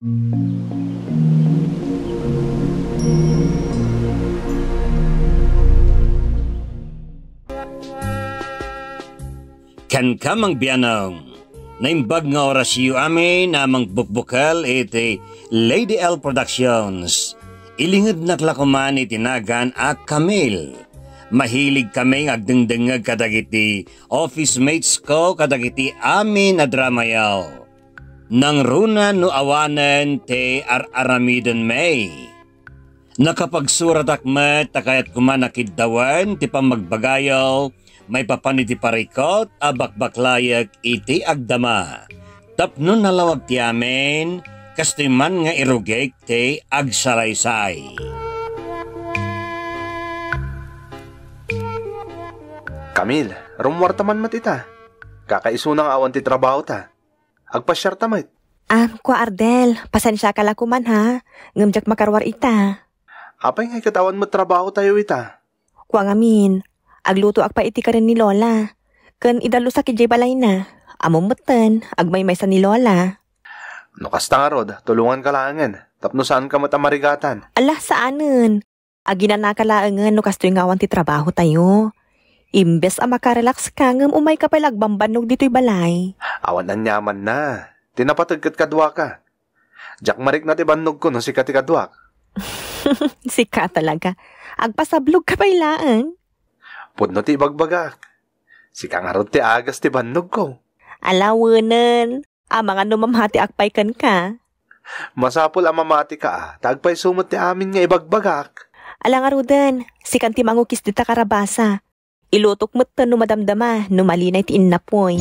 Kan kamang biyanong naimbag nga orasyo amin na mangbukbukal iti Lady Elle Productions. Ilingad naklakuman itinagan a Camille. Mahilig kaming agdengdengag kadagiti office mates ko kadagiti amin na dramayaw. Nang runa no awanen te ar-aramiden may. Nakapagsurat akmet takayat kumanakid dawan ti pamagbagayaw may papaniti parikot abakbaklayak iti agdama. Tapno nalawag ti amin kastiman nga irugek te agsalaysay. Camille, rumwartaman matita. Kakaisunang awan ti trabaho ta. Agpasyar tamit. Kwa Ardel, pasensya ka lakuman ha. Ngamjak makarwar ita. Apay ngay katawan mo trabaho tayo ita? Kwa ngamin, agluto agpa iti ka rin ni Lola. Kan idalo sa kijay balay na. Amumutan, agmay-maysa ni Lola. No kastangarod, tulungan ka laangan. Tapno saan ka matamarigatan? Alah, saanan? Aginan na ka laangan no kastoy ngawan ti trabaho tayo. Imbes ang makarelax ka, ngam umay ka pala agbambanog dito'y balay. Awan ang nyaman na. Tinapatagkat kadwa ka. Jack marik na tibannog ko no sika ti kadwak. Sika talaga. Agpasablog ka pailaan. Pudno ti bagbagak. Sika nga ron ti agas tibannog ko. Alawanan. Amang ano mamhati akpaikan ka. Masapol ang mamati ka ah. Tagpay sumot ti amin nga ibagbagak. Ala nga rodan. Sikan ti mangukis dita karabasa. Ilutok mo't no madamdama no malinay ti innapoy.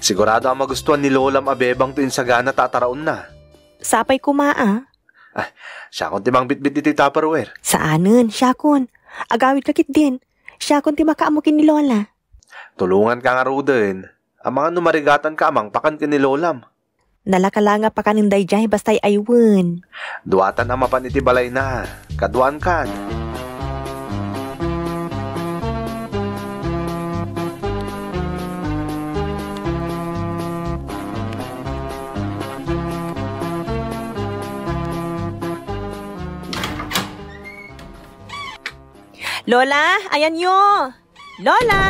Sigurado ang magustuhan ni Lola mabebang tuin sagana tataraon na. Sapay kumaa. Ah, siya kon timang bitbit iti Tupperware. Saanen, siya kon. Agawid kakit din. Siya kung ti makaamukin ni Lola. Tulungan ka nga Ruden. Ang mga numarigatan ka amang pakan ka ni Lolam. Nalakalanga pa ka ng dayjay basta'y aywan. Duatan ang mapanitibalay na. Kaduan kan. Lola, ayan yo. Lola.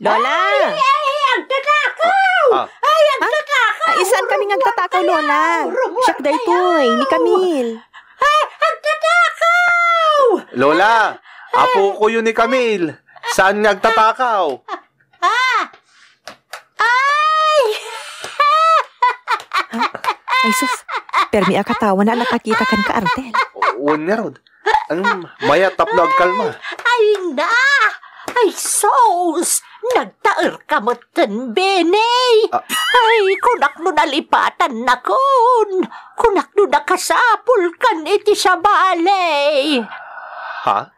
Lola. Ay, agtatakaw. Ay, agtatakaw. Isan kami agtatakaw, Lola. Siak day toy ni Camille. Ay, agtatakaw. Lola, apo ko yun ni Camille. Saan nga agtatakaw? Ay. Ay, sus. Permi akatawan na nakakita kan ka, Ardel. Uwan nga, Rod. Ang maya tapno agkalma. Ay na! Ay sos! Nagtaer ka moten bene! Ay kunak no nalipatan na kun! Kunak no nakasapul kan iti sa balay! Ha?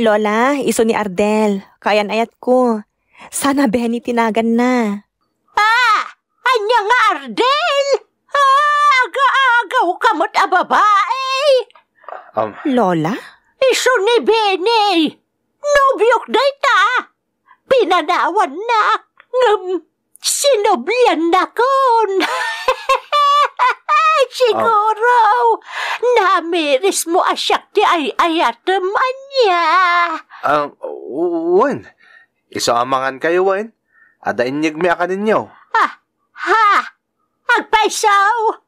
Lola, iso ni Ardel. Kayan ayat ko. Sana beni tinagan na. Anya nga Ardel? Aga-agaw ka mot a babae! Lola? Iso ni Benny! Nobyok day ta! Pinanawan na! Sinoblan na kon! Siguro! Namiris mo asyak ti ay-ayatam anya! Wen! Iso amangan kayo, Wen! Ada inyigmia ka ninyo! Ha! Agpaisaw!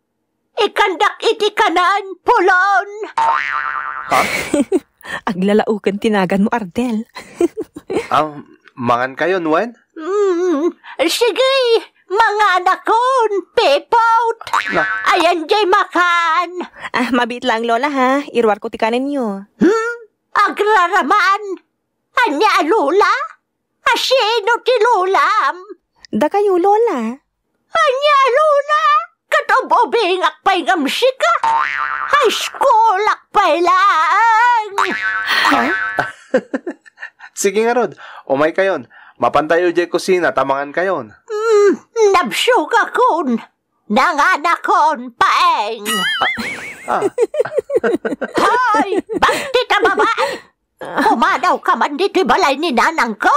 Ikandak iti kanan, pulon! Ha? Aglalaukan tinagan mo, Ardel. Mangan kayo, Nwen? Sige, mga anakon, pepot! Ayan jay makan! Mabit lang, Lola, ha? Irwar ko ti kanan nyo. Agraraman! Anya, Lola? Asino ti Lolam? Da kayo, Lola. Anya, Lola? Katobobing akpay ngamsika. High school akpay lang. Sige nga Rod, umay kayon. Mapantayo jay kusina, tamangan kayon. Nabsyog akon. Dengan akun Paeng. Hai, bakit na babae? Kumadaw ka man dito'y balay ni nanang ko?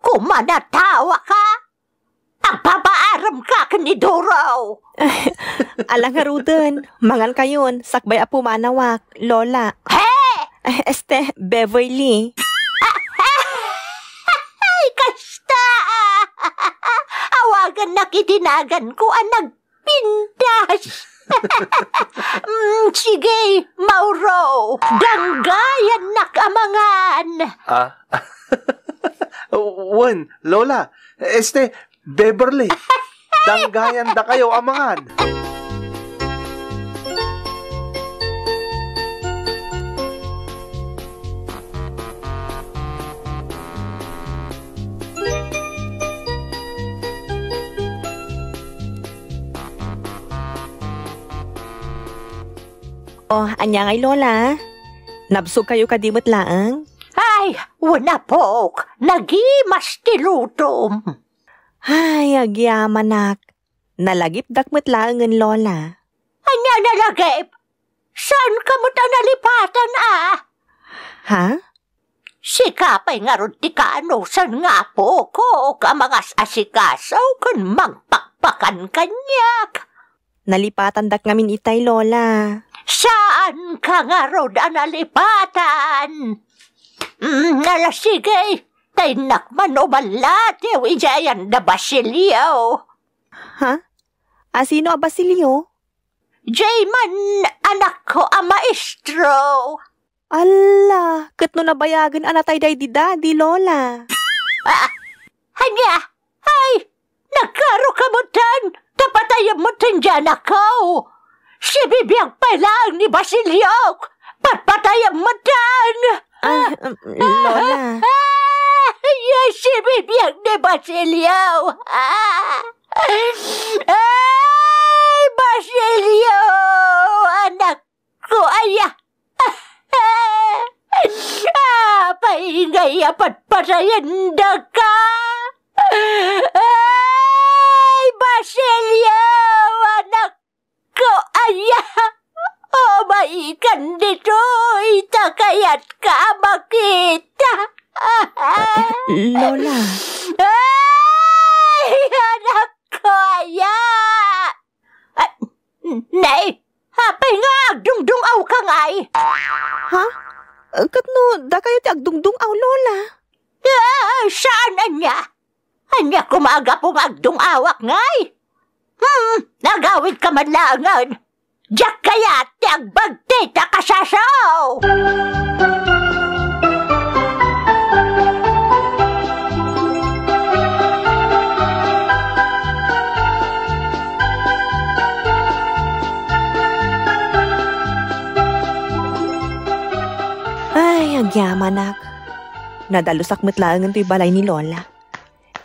Kumanatawa ka? Ang papaaram ka kaniduraw. Alangarudan, mangan kayon, sakbay apo manawak, Lola. He! Beverly. Ay, kasta! Awagan na kitinagan ko ang nagpindas. Sige, Mauro. Danggayan na kamangan. Wan, Lola, Beverly. Danggayan da kayo, amangan. Oh, anya ngay, Lola. Nabsog kayo kadimot laang? Ay, wala pok. Nagimas tilutom. Ay, agyaman nak. Nalagip dakmat laangan, Lola. Anya nalagip? Saan ka mo ta nalipatan, ah? Ha? Sikapay nga ron ti kaanusan nga po ko ka mga asikasaw kun magpakpakan kanyak. Nalipatan dak ngamin itay, Lola. Saan ka nga ron analipatan? Nala sige, tay nakman o malate o ijayan na Basilio. Ha? Asino a Basilio? Jayman, anak ko a maestro. Ala, katno nabayagan anatay day di daddy, Lola. Hanya, ay, nagkaro ka mo tan, tapatayan mo tan dyan ako. Si bibiyang palang ni Basilio, patpatayang matan. Lola. Yan si bibiyang ni Basilio. Ay, Basilio, anak ko, aya. Paingay, patpatayan na ka. Ay, Basilio, anak ko, aya, o maikan dito, itakayat ka makita. Lola. Ay, anak ko, aya. Nay, hapay nga, agdungdungaw ka ngay. Ha? Katno, da kayo ti agdungdungaw, Lola. Saan anya? Anya kumaga po magdungawak ngay. Nagawid ka man langan. Diyak kaya tiyang bagtita kasasaw. Ay, ang yamanak. Nadalusak matlaangan to'y balay ni Lola.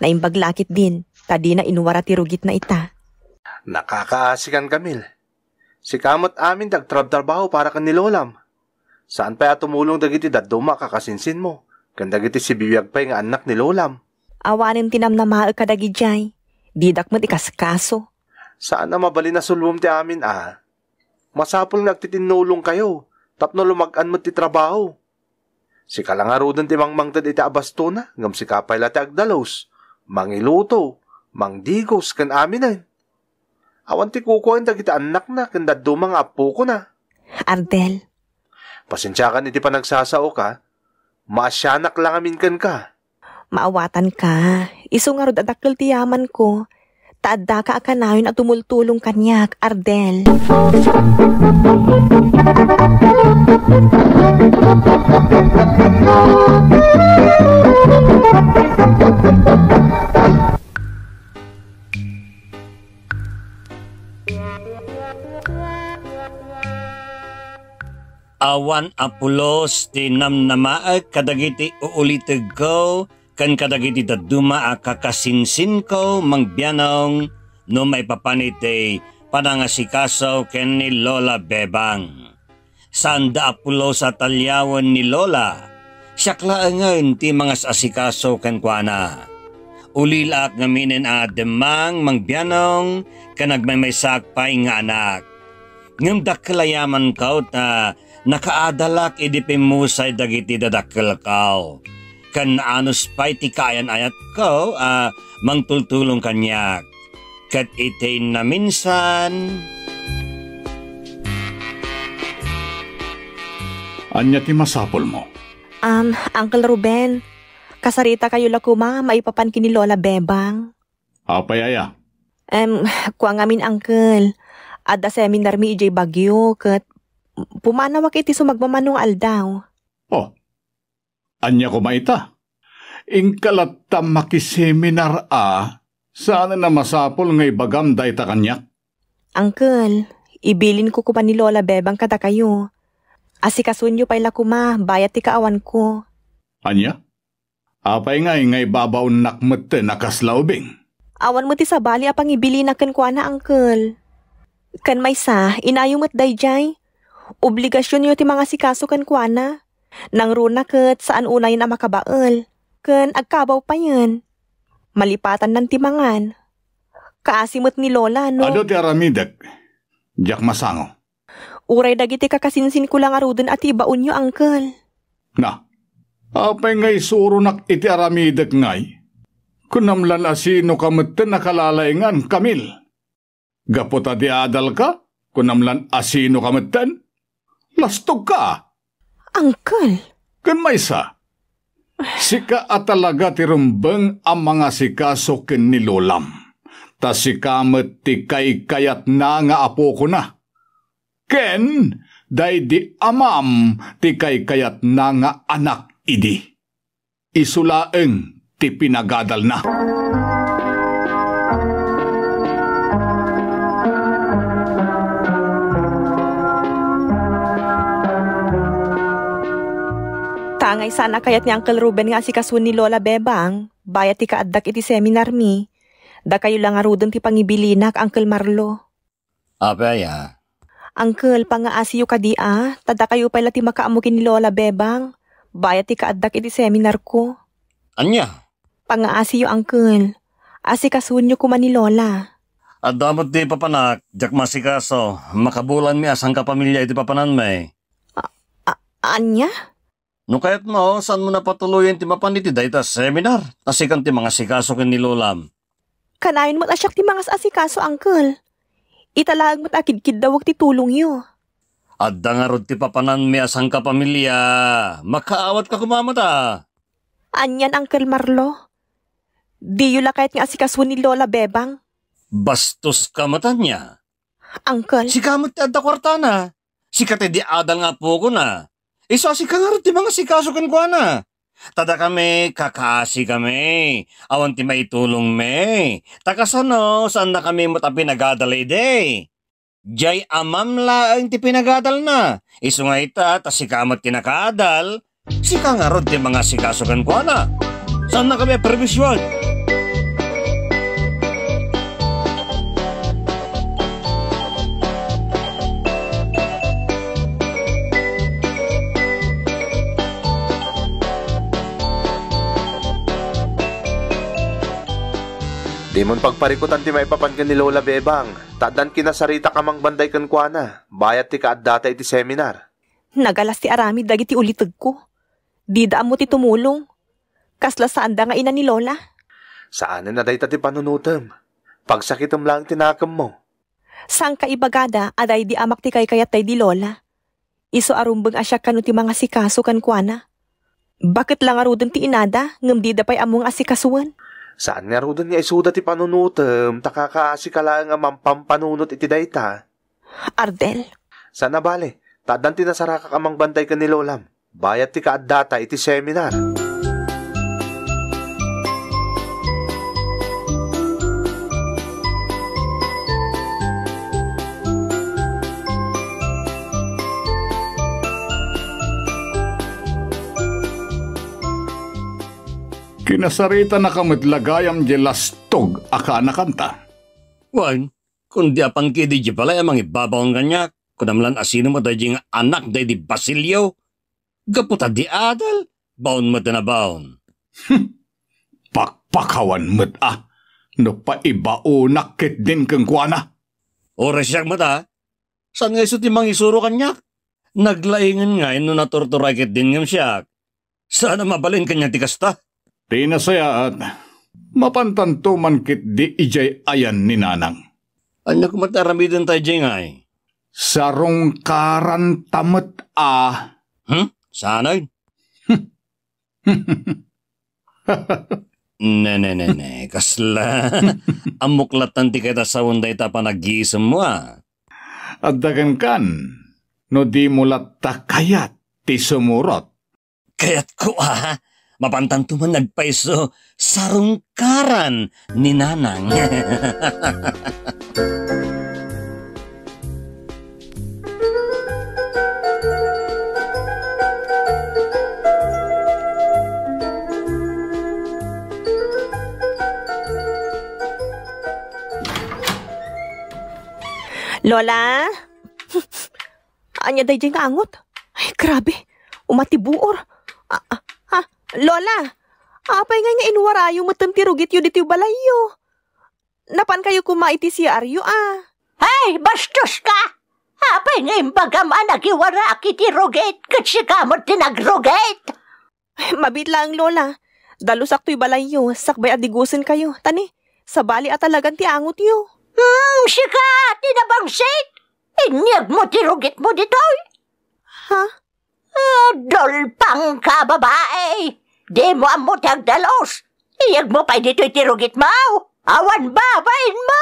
Naimbaglakit din, tadi na inuwara ti rugit na ita. Nakakaasikan, Kamil. Si kamot amin dagtrab-trabaho para kan nilolam. Saan pa'y atumulong dagiti daduma kakasinsin mo? Kandagiti si bibiyag pa'y nga anak nilolam. Awanin tinam na maal ka dagijay. Didak mo ikaskaso. Saan na mabali na sulwom ti amin, ah? Masapol nagtitinulong kayo. Tapno lumagan mo ti trabaho. Si kalangarudan ti mangmangtad iti abastona. Ngam si kapay lati agdalos. Mangiluto. Mangdigos kan aminan. Awan ti kukuhin dagiti anak na kanda dumang apo ko na. Ardel. Pasensya ka niti pa nagsasao ka. Maasyanak lang aminkan ka. Maawatan ka. Iso nga rod adakil ti yaman ko. Taadda ka akanayon at tumultulong kanyak, Ardel. Awan apulos tinamnamaag kadagiti uuliteg ko kan kadagiti daduma akakasinsin ko mangbianong no may papanite panangasikasaw ken ni Lola Bebang. Sanda apulos at talyawan ni Lola, siyakla ngayon ti mangasasikasaw ken kuana. Uli laat ngaminin a demang mangbianong kanagmaymaysak pa nga anak. Ngam dakalayaman kao ta nakaadalak idipin mo sa dagiti dadakal kao. Kan anus pa'y tikayan ayat kao mangtultulong kanyak. Kat itin na minsan. Anya ti masapol mo? Uncle Ruben, kasarita kayo lakuma, maipapan kini Lola Bebang. Apay aya? Kuang amin, Uncle. Ada seminar mi ijay Bagyo, kat pumanawak iti sumagmamanong aldaw. Oh, anya ko maita? Ingkalata makiseminar a, saan na masapol ngay bagam day ta kanyak? Uncle, ibilin ko kupa ni Lola Bebang kada kayo. Asikasunyo pa'y lakuma, bayat ti kaawan ko. Anya? Apay ngay babaw nakmete nakaslaubing. Awan mo ti sabali apang ibili na kenkwana, Uncle. Kan may sa, inayumot dayjay. Obligasyon nyo ti mga sikaso kenkwana. Nang runa ket saan unay na makabael. Kan agkabaw pa yan. Malipatan ng timangan. Kaasimot ni Lola, no? Ano ti aramidek? Diak masango. Uray dagiti kakasinsin ko lang arudon at ibaon nyo, Uncle. Na, apay ngay surunak iti aramidek ngay. Kunamlan asino kamutin nakalalaingan, Kamil. Gaputa di adal ka, kunamlan asino kamutin. Lastog ka. Uncle. Kanmaysa, sika atalaga tirumbang ang mga sikasokin ni Lolam. Ta sikamut ti kay kayat na nga apo ko na. Ken, day di amam, ti kay kayat na nga anak idi. Isulaeng ti pinagadal na. Tangay sana kayat ni Uncle Ruben nga asikasun ni Lola Bebang, bayat ti kaaddak iti seminar mi. Da kayo lang arudon ti pangibilinak, Uncle Marlo. Abaya. Uncle, pangaasiyo ka di ah, tada kayo pala ti makaamukin ni Lola Bebang, bayat ti kaaddak iti seminar ko. Anya? Pangaasiyo, Uncle. Asikasunyo ko man ni Lola. At damot di papanak, jak masikaso, makabulan mi asang kapamilya iti papanan may. Anya? No kayat mo, saan mo napatuloyin ti mapaniti da ita seminar? Asikan ti mga sikaso ken ni Lolam. Kanayon mo't asyak ti mga asikaso, Uncle. Italaag mo't akidkid dawag ti tulong yo. At dangarod ti papanan mi asang kapamilya, makaawat ka kumamata. Anyan, Uncle Marlo? Di yula kayat nga asikaso ni Lola Bebang? Bastos kamatan niya. Uncle? Sikamot ti adda kwartana. Sikate di adal nga po ko na. Isa sikangarod ti mga sikaso kenkwana. Tada kami, kakaasi kami. Awan ti maitulong me. Takasano, saan na kami mo't apinagadal ide? Jay amam laeng ti pinagadal na. Isu nga ita, tas sikamot ti nakadal. Sika nga rod ti mga sikaso kenkwana. Saan na kami permisyon? Di mon pagparikutan ti maipapan ken ni Lola Bebang, tadan kinasarita kamang banday kenkwana, bayat ti kaaddatay iti seminar. Nagalas ti aramid dagiti uliteg ko. Di daam mo ti tumulong. Kasla saan da nga ina ni Lola? Saan na dayta ti panunutem? Pagsakitem lang tinakam mo. Sang kaibagada, aday di amak ti kaykayat tay di Lola. Iso arumbeng asyak kanu ti mga sikaso kenkwana. Bakit lang arudon ti inada, ngem di da pay among asikasuan? Saan nga roon niya isuda ti panunutem, takakaasi ka lang ang mampampanunot iti dayta. Ardel. Sana bale, tadan tinasara ka kamang banday ka ni Lolam, bayat ti kaadata iti seminar. Kinasarita na kamutlagayam jelastog aka nakanta. Wan, kundi apang kidi di pala amang ibabaw ang ganyak, kunamlan asino mo dayjing anak day di Basilio. Gaputa di adal, baon mo tinabaon. pakpakawan met ah, na paibao nakit din kang kuana. Oras siya met ah, saan nga isot imang isuro kanyak? Naglaingan nga ino naturturay kit din ngam siya. Sana mabalin kanya tikasta? Tinasaya at mapantanto man kit di ijay ayan ni nanang. Ano kumataramidan tayo dyan nga eh? Sarong karan tamat ah. Hmm? Sanay? Ne, kasla. Amuklatan ti kita sa wanda ita panag-iisam mo ah. Adagan kan, no di mulat ta kayat ti sumurot. Kayat ko ah, mapantantuman nagpaiso sarong karan ni nanang. Lola? Anya day dyan angot? Ay, grabe. Umatibuor. Lola? Apay nga nga inuwarayo matantirugit yu dito balayo. Napan kayo kumaiti si Aryo ah. Ay, bastos ka! Apay nga imbagaman nagiwara akitirugit katsikamot tinagrugit. Mabit lang, Lola. Dalusak to'y balayo. Sakbay adigusin kayo. Tani, sabali at talagang ti angot yu. Sika, tinabangsit! Inyag mo tirugit mo dito'y! Ha? Dolpang ka, babae! Di mo amot hagdalos! Inyag mo pa dito'y tirugit mo! Awan babain mo!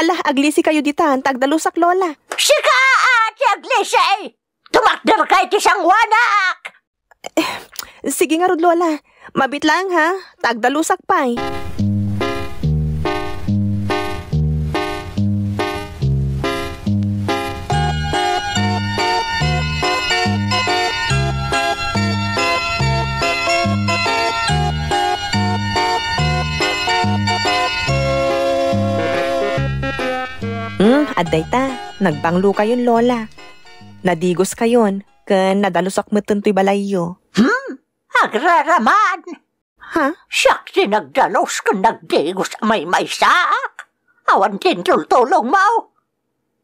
Ala, aglisi kayo ditan, tagdalusak, Lola. Sika, ati aglisi! Tumakder ka iti sang wanak! Sige nga, Rod, Lola. Mabit lang, ha? Tagdalusak pa, eh. Aday ta, nagbanglo kayon, Lola. Nadigos kayon, kan nadalusak matuntoy balayo. Agraraman! Ha? Siyak si nagdalos kan nagdigos may maysak. Awan din tultulong mo.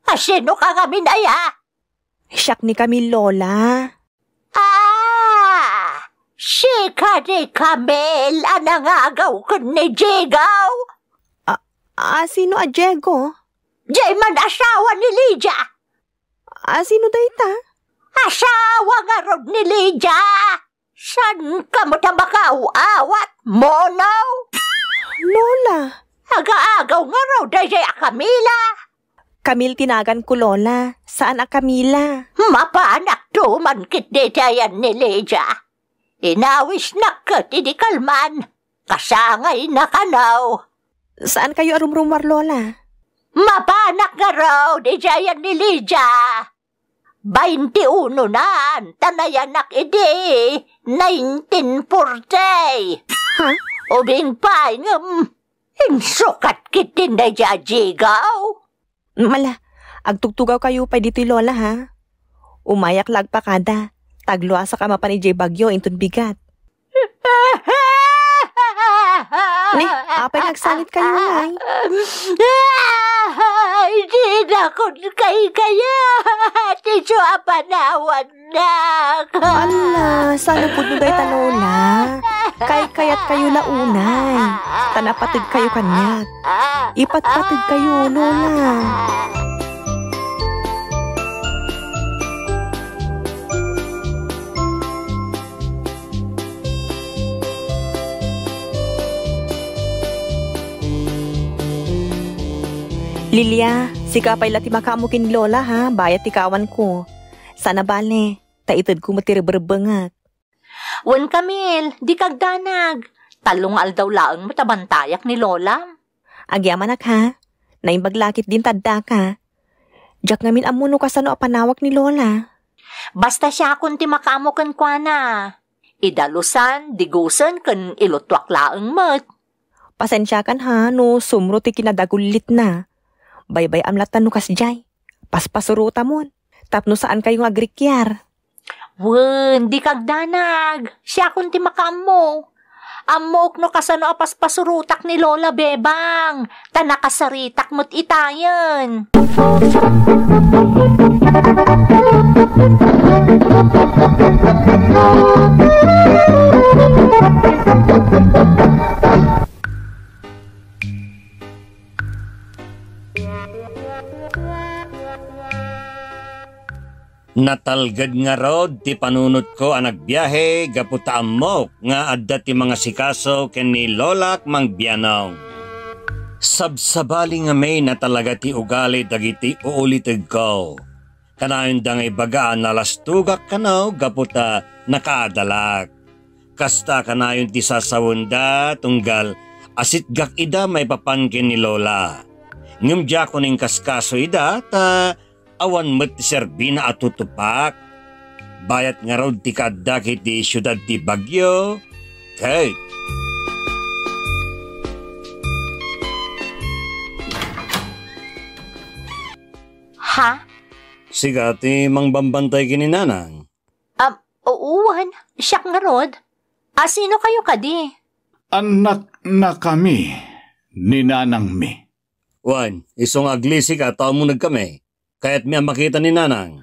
Asino ka kami na ya? Siyak ni kami, Lola. Ah! Sika ni Kamel, anangagaw kan ni Jigaw. Sino a Jego? Diyay man asawa ni Lydia. Sino da ita? Asawa nga rod ni Lydia. San ka mo tamakaw awat monaw? Lola. Aga-agaw nga rod diyay a Camila. Camille tinagan ko, Lola. Saan a Camila? Mapaanak tuman kit detayan ni Lydia. Inawis na kat idikalman. Kasangay na kanaw. Saan kayo arumrumar, Lola? Mapanak nga raw, di jayan ni Lydia. 21 na, tanayanak idi, 1940. Huh? Ubing pangam, insukat kitin na jajigaw. Mala, agtugtugaw kayo pa dito'y Lola ha. Umayak lagpakada, tagluasa ka mapanijay bagyo intun bigat. Ni, apay nagsalit kayo na hindi na kun kay kaya. Tiso apanawan na. Ala, sana po nung dayta, Lola. Kay-kayat kayo launay. Tanapatid kayo kanyat. Ipatpatid kayo, Lola. Lilia, sika pa'y lati makamukin Lola ha, bayat tikawan ko. Sana bale, taitod ko matiriberbengat. Wen Camille, di kagdanag. Talungal daw laon mo tabantayak ni Lola. Agyaman ak ha, naimbaglakit din tadda ka. Diyak ngamin amuno ka sano apanawak ni Lola. Basta siya kun ti makamukin kwa na. Idalusan, digusan, kun ilutwak laon mat. Pasensya kan ha, no sumruti kinadagulit na. Baybay amlatan nukas jay. Paspasuruta mon. Tapno saan kayo agrikyar? Wen, di kagdanag. Siya kunti makam mo. Amok no kasano apas pasurutak ni Lola Bebang. Tanakasaritak mo't itayan. Natalgad nga rod, ti panunot ko ang nagbiyahe, gaputa amok nga adda ti mga sikaso ken ni Lolak mangbianaw. Sabsabali nga may natalaga ti ugali dagiti uulitig ko. Kanayon da nga ibaga nalastugak kanaw gaputa nakaadalak. Kasta kanayon ti sasawunda tunggal asitgak ida may papan ken ni Lola. Ngumdya ko ning kaskaso ida ta awan met serbina at tutupak. Bayat nga raw ti kaddak iti syudad ti Bagyo. Kay. Ha? Siga ti mangbambantay kininanang. Uuwan. Siyak nga rod. Sino kayo kadi? Anak na kami. Ni Nanang mi. Wan, isong aglisik at tao mo nagkami. Kaya't may makita ni Nanang.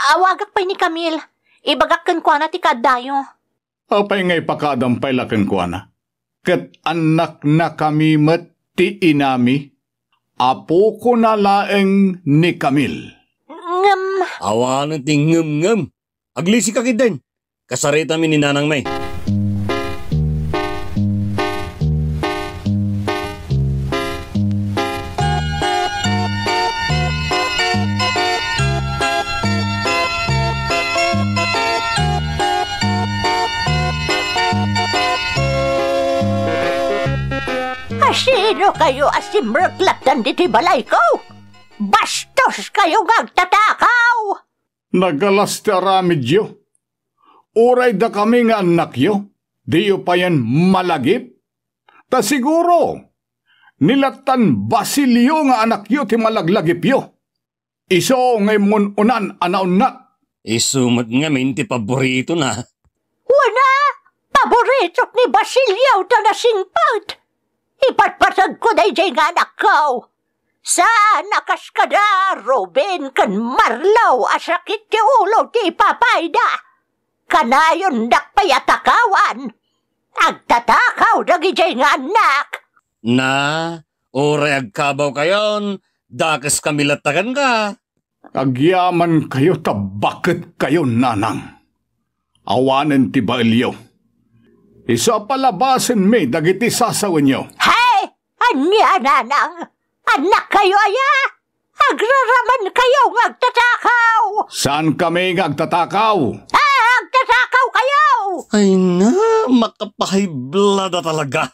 Awagak pa'y ni Camille. Ibagak kan kwa na ti kadayo. Apay ngay pakadampay lakan kwa na. Kat anak na kami met ti inami. Apo ko na laeng ni Camille. Ngam. Awanan ti ngam-ngam. Aglisi ka kidin. Kasarita mi ni Nanang may. Sino kayo asimreklatan diti balay ko? Bastos kayo nagtatakaw! Nagalastara medyo. Uray da kami nga anak yo. Diyo pa yan malagip. Ta siguro, nilatan Basilio nga anak yo ti malaglagip yo. Iso ngay mununan anaon na. Isumat ngamin ti paborito na. Wana! Paboritok ni Basilio ta nasingpad! Ipatpatag ko na ijay nga anak ko. Saan akas ka na, Ruben, kan marlaw, asakit ti ulo ti papay na. Kanayon nakpayatakawan. Agtatakaw na ijay nga anak. Na, ore agkabaw kayon, dakes kamilatagan ka. Agyaman kayo ta bakit kayo, Nanang? Awanin ti Bailyo. Isa palabasin may dagiti sasawin niyo. Hey! Anya, Nanang! Anak kayo, aya! Agraraman kayo ngagtatakaw! Saan kami ngagtatakaw? Agtatakaw kayo! Ay nga, makapahiblada talaga.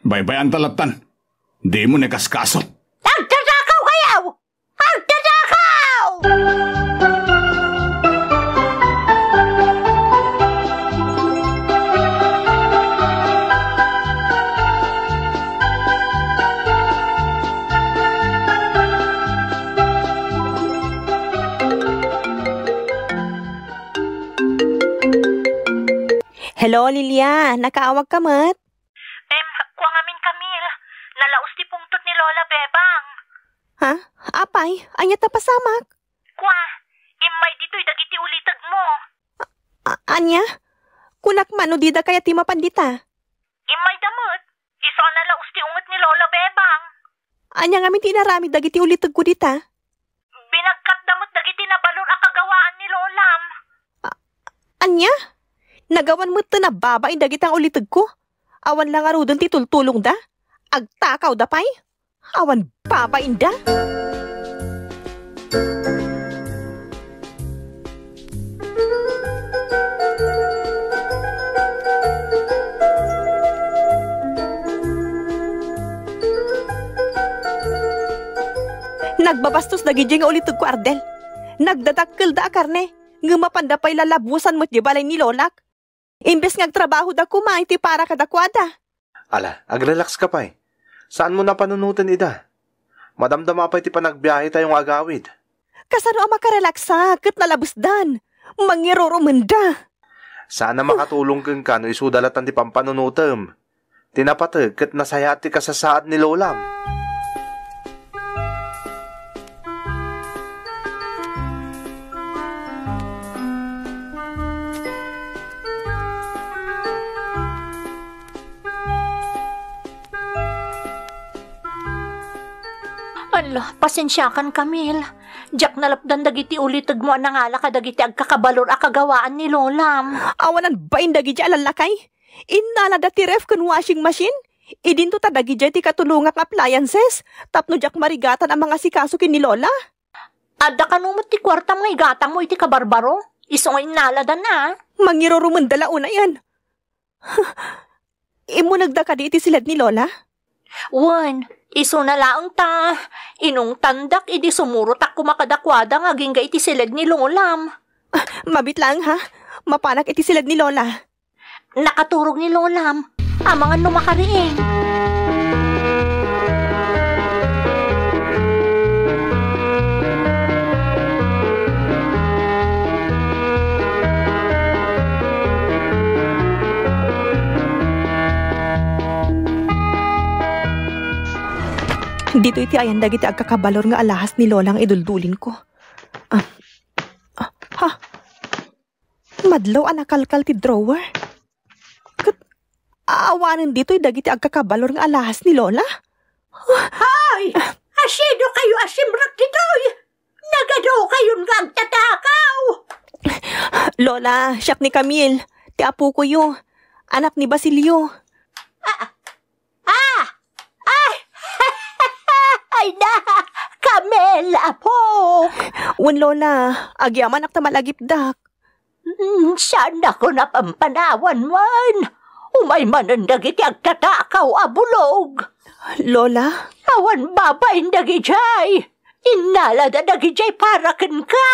Baybayan talatan. Di mo nakaskaso. Agtatakaw kayo! Agtatakaw! Hello, Lilia. Nakaawag ka, mat? Kuha ngamin, Camille. Nalaos ti pungtot ni Lola Bebang. Ha? Apay? Anya tapasamak? Kuha, imay dito'y dagiti ulitag mo. Anya? Kunak mano dida kaya ti mapandita? Imay damot. Iso ang nalaos ti ungot ni Lola Bebang. Anya ngamin ti narami dagiti ulitag ko dita? Binagkat damot dagiti nabalor akagawaan ni Lolam. Anya? Nagawan mo ito na babae dagitang ulitag ko. Awan lang aro doon titultulong da. Agtakaw da pay. Awan babae da. Nagbabastos dagijay nga ulitag ko, Ardel. Nagdatakkel da akarne. Ngumapandapay lalabusan mo't jibalay ni Lolak. Imbes ngagtrabaho da kumain ti para kadakwada. Ala, agrelax ka pa'y. Saan mo na panunutan ida? Madamdama pa'y ti panagbiyahe tayong agawid. Kasano ang makarelaksa, kat nalabusdan. Mangiroro manda. Sana makatulong kang kano isudalatan ti pampanunutem. Tinapatag kat nasayati ka sa saad ni Lolam. Ala, pasensyakan Camille. Jack nalapdan dagiti ulit agmo ang nangala ka dagiti agkakabalor akagawaan ni Lolam. Awanan bain dagiti alalakay? Inala dati ref kun washing machine? Idinto tadagi dyan ti katulungak appliances? Tapno jak marigatan ang mga sikasukin ni Lola? Ada kanumot ti kwarta mga igatang mo iti kabarbaro? Isong inala dan na? Mangirorumundala una yan. Imo nagdaka di iti silad ni Lola? Wan, iso na laang ta. Inong tandak idi sumuro tak kumakadakwada nga ginga iti silad ni Lolam. Mabit lang ha. Mapanak iti silad ni Lola. Nakaturog ni Lolam ang mga numakariin. Dito iti ayan dagiti agkakabalor nga alahas ni Lolang iduldulin ko. Ha? Madlaw ang nakalkal ti drawer. Aawanan dito'y dagiti agkakabalor ng alahas ni Lola? Hoy! Asido kayo asimrak dito'y! Nagado kayo'n nga ang tatakaw! Lola, siyak ni Camille. Ti apo ko yu. Anak ni Basilio. Ay na! Camille, apo! Wan Lola, agyaman akta malagipdak. Sana ko napampanawan man! Umay manan dagiti agtatakaw abulog. Lola? Awan babay dagijay. Inala da dagijay para ken ka.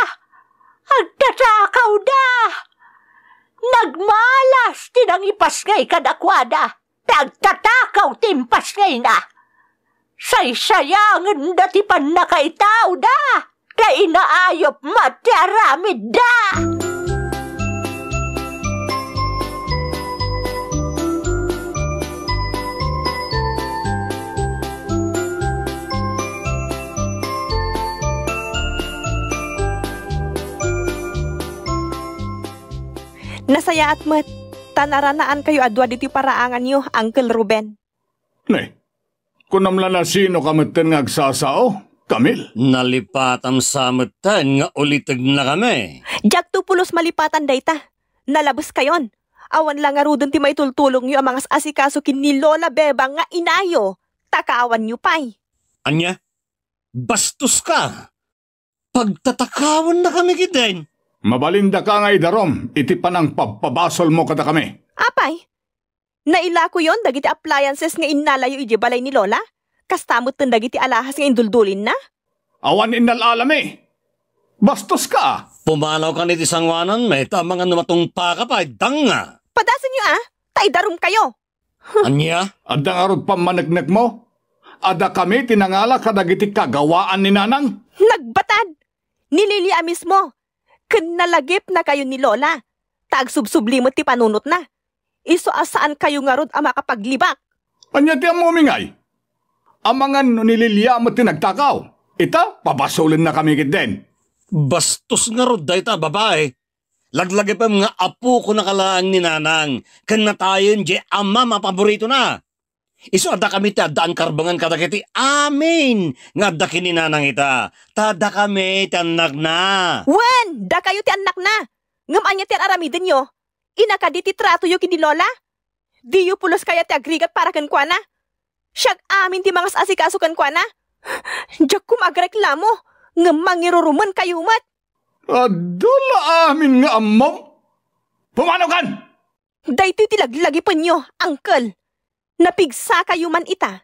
Agtatakaw da. Nagmalas tinang ipasngay kadakwada. Tagtatakaw timpasngay na. Saysayangan dati panakaitaw da. Da inaayop matiaramid da. Nasaya at mat, tanaranaan kayo adwa diti paraangan niyo, Uncle Ruben. Nay, kunamla na sino kameten nga agsasao, Camille? Nalipatam sa meten nga ulitag na kami. Jack tupulos malipatan dayta, nalabas kayon. Awan lang nga rudon ti maitultulong niyo ang mga asikasukin ni Lola Bebang nga inayo, takaawan niyo pa'y. Anya, bastos ka, pagtatakawan na kami giden. Mabalinda ka nga idarom, iti panang pagpabasol mo kada kami. Apay, naila ko yon dagiti appliances nga inalayo iji balay ni Lola? Kastamot ng dagiti alahas nga induldulin na? Awan inalalam eh. Bastos ka. Pumanaw ka niti sangwanan, may tamang ano matungpa ka pa, danga. Padasan niyo ah, taidarom kayo. Anya? Adang arod pamanagnak mo? Ada kami tinangala kadagiti kagawaan ni Nanang? Nagbatad! Nililia mismo. Kanalagip na kayo ni Lola. Tagsubsublimot ti panunot na. Iso asaan kayo nga rod ang makapaglibak? Anya ti ang mumingay? Amangan no nililiyamot ti nagtakaw. Ita, pabasulin na kami giden. Bastos nga rod dahi ta, babae. Laglagipam nga apo ko nakalaan ni Nanang. Kan natayon je ama mapaborito na. Iso ada kami ti adaan karbangan kadakiti. Amin! Nga daki ni Nanang ita. Tada kami ti anak na. Wen! Da kayo ti anak na. Ngamanya ti aramidin yo. Inakaditi trato yo kini Lola. Di yo pulos kaya ti agrigat para kan kwa na. Siyag amin ti mangas asikaso kan kwa na. Diyak kumagreklamo. Ngamangiruruman kayo mat. Adula amin nga amom. Pumano kan? Dahito ti laglagipan yo, Uncle. Napigsa kayo man ita.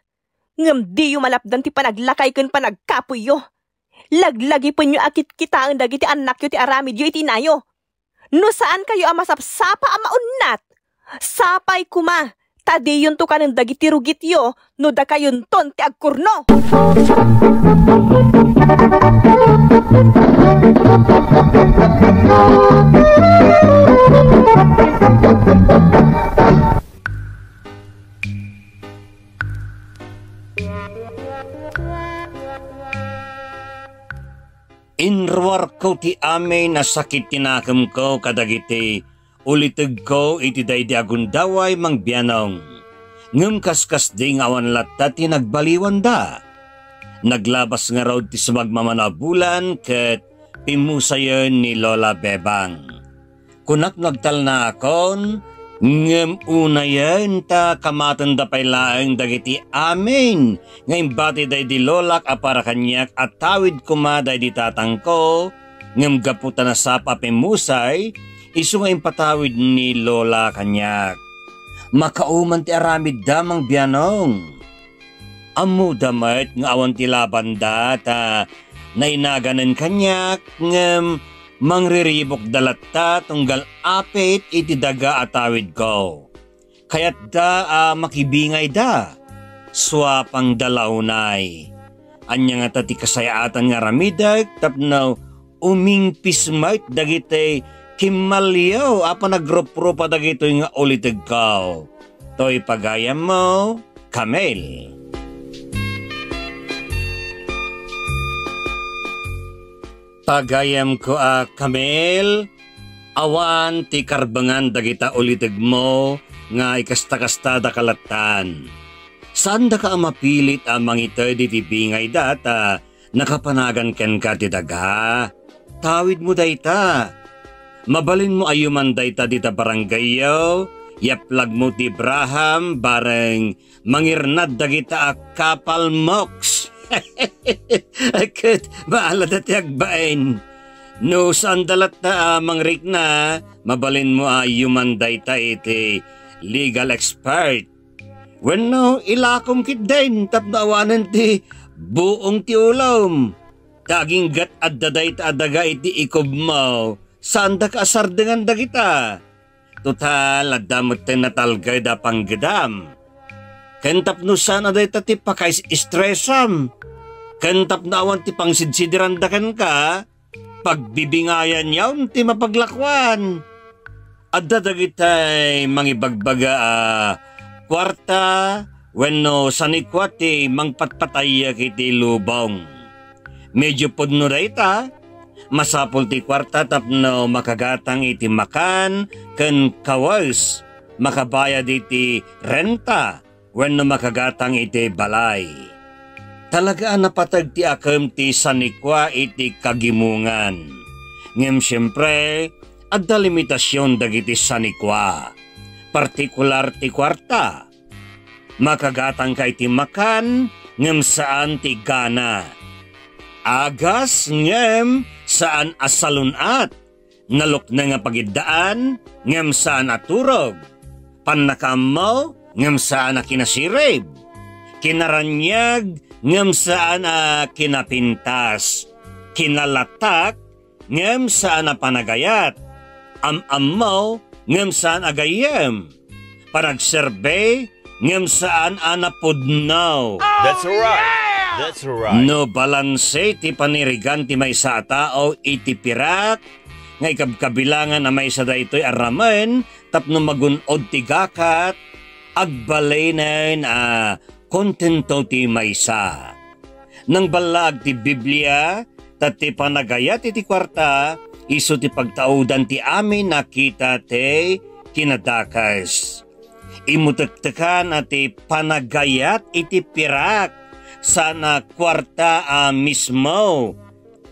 Ngam di yung malapdan ti panaglakay kun panagkapoy yo. Laglagi po nyo akit kita ang dagiti anak yo ti aramid yo iti nayo. No saan kayo ang masapsapa ang maunat? Sapay kuma. Tadi yun to ka ng dagiti rugit yo. No da kayun ton ti agkurno. Inruar kau ti ame na sakit tinakam kau kadagiti uliteg kau iti daydi agundaway mang biyanong ngem kaskas ding awan latati nagbaliwan da naglabas nga raw ti sa magmamanabulan ket pimusayon ni Lola Bebang kunak nagtal na akon ngem unayen ta kamatanda pay laeng dagiti amin ngem bati daydi lolak apara kanyak at tawid kuma daydi tatangko ngem gaputan na sapa pimusay isu ngem patawid ni Lola kanyak makauman ti aramid damang biyanong amu damat nga awan ti labanda ta nainaganen kanyak ngem mangriribok dalatta tunggal apit iti daga atawid ko. Kaya't da makibingay da, swapang dalaunay. Anya nga tati kasayaatan nga ramidag, tapnaw umingpis might dagitay kimalyaw apa nagropropa dagitoy nga ulitag ko. To'y pagaya mo, Kamel. Pagayam ko a Kamel, awan ti karbangan dagita uliteg mo nga ikasta-kasta da kalatan. Saan da ka mapilit amang ito di tibingay data nakapanagan ken ka ti daga? Tawid mo dayta. Mabalin mo ayuman dayta dita baranggayo, yaplag mo ti Braham bareng mangirnad dagita a kapal moks. Akit, baala dati agbain. No, saan dalat na mangrik na, mabalin mo human data iti legal expert. When no, ilakom kit din, tapnawanan ti buong ti ulam. Taging gat at daday taadaga iti ikob mo, saan da ka asardengan da kita? Total, adamot ti natalgay da panggedam. Kentap no sana day tati pakais-stressam. Kentap na awan ti pangsidsidirandakan ka, pagbibingayan yaon ti mapaglakwan. At dadagitay mangibagbaga kwarta, wenno sanikwa ti mangpatpataya kiti lubong. Medyo pudno dayta, masapol ti kwarta tapno makagatang iti makan, ken kawas, makabayad iti renta. Wenno makagatang iti balay. Talaga napatag ti akam ti sanikwa iti kagimungan. Ngem siyempre, at dalimitasyon dagiti sanikwa. Partikular ti kwarta. Makagatang kay ti makan, ngem saan ti gana. Agas ngem saan asalunat. Nalok na nga pagidaan, ngem saan aturog. Panakam mo, ngam saan na kinasirib, kinaranyag, ngam saan na kinapintas, kinalatak, ngam saan na panagayat, amamaw, ngam saan agayem, panagserbe, ngam saan anapudnaw. That's right. That's right. No balanse ti panirigan ti may sa tao iti pirat, nga ikabkabilangan na may sa daytoy aramen, tapno magunod ti gakat, agbalenen kontento ti maysa. Nang balag ti Biblia, tati panagayat iti kwarta, iso ti pagtaudan ti amin nakita te kinadakas. Imutektekan ati panagayat iti pirak, sana kwarta mismo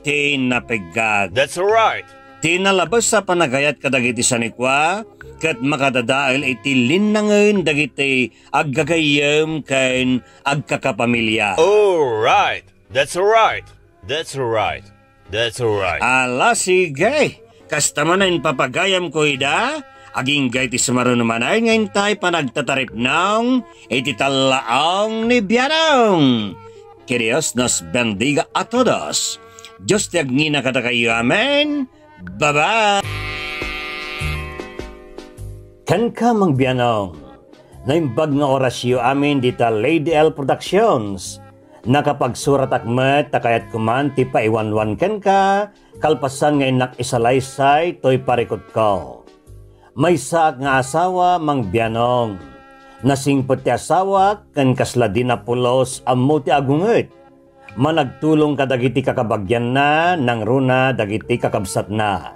ti napegad. That's right. Tinalabas sa panagayat kadagiti sanikwa, kat makadadael iti linnangen dagiti aggagayem ken agkakapamilya. All right. That's right. That's right. That's right. Ala sige. Kastamanen papagayam ko ida, aging gay ti sumaruno manay ngayon tayo panagtatarip nang iti talaang ni biyanong. Kirios nos bendiga a todos. Diyos ti agnina kada kayo. Amen. Bye-bye. Kan ka mang biyanong, naimbag nga orasyo amin dita Lady Elle Productions, nakapagsurat akmet takayat kuman ti paiwanwan ken ka, kalpasan ngayon nakisalaysay to'y parikot ko. May saak nga asawa mang biyanong, nasingpot ti asawa ken kasladina pulos ammo ti agungit, managtulong ka dagiti kakabagyan na, nang runa dagiti kakabsat na.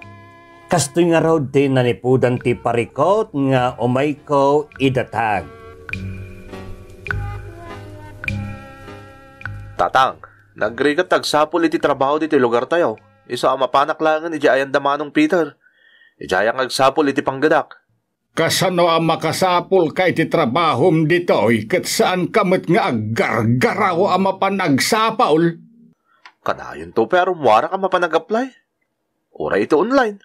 Kastoy nga raw din nanipudan ti parikot nga umay ko idatag. Tatang, nagrigat tagsapol iti trabaho diti lugar tayo. Isa ang mapanaklangan iti ayan damanong Peter. Ijayang agsapol iti panggadak. Kasano ang makasapol kay ti trabahom ditoy ket saan kamit nga aggargaraw ang mapanagsapaol? Kanayon to pero muara ka mapanag-apply. Ura ito online.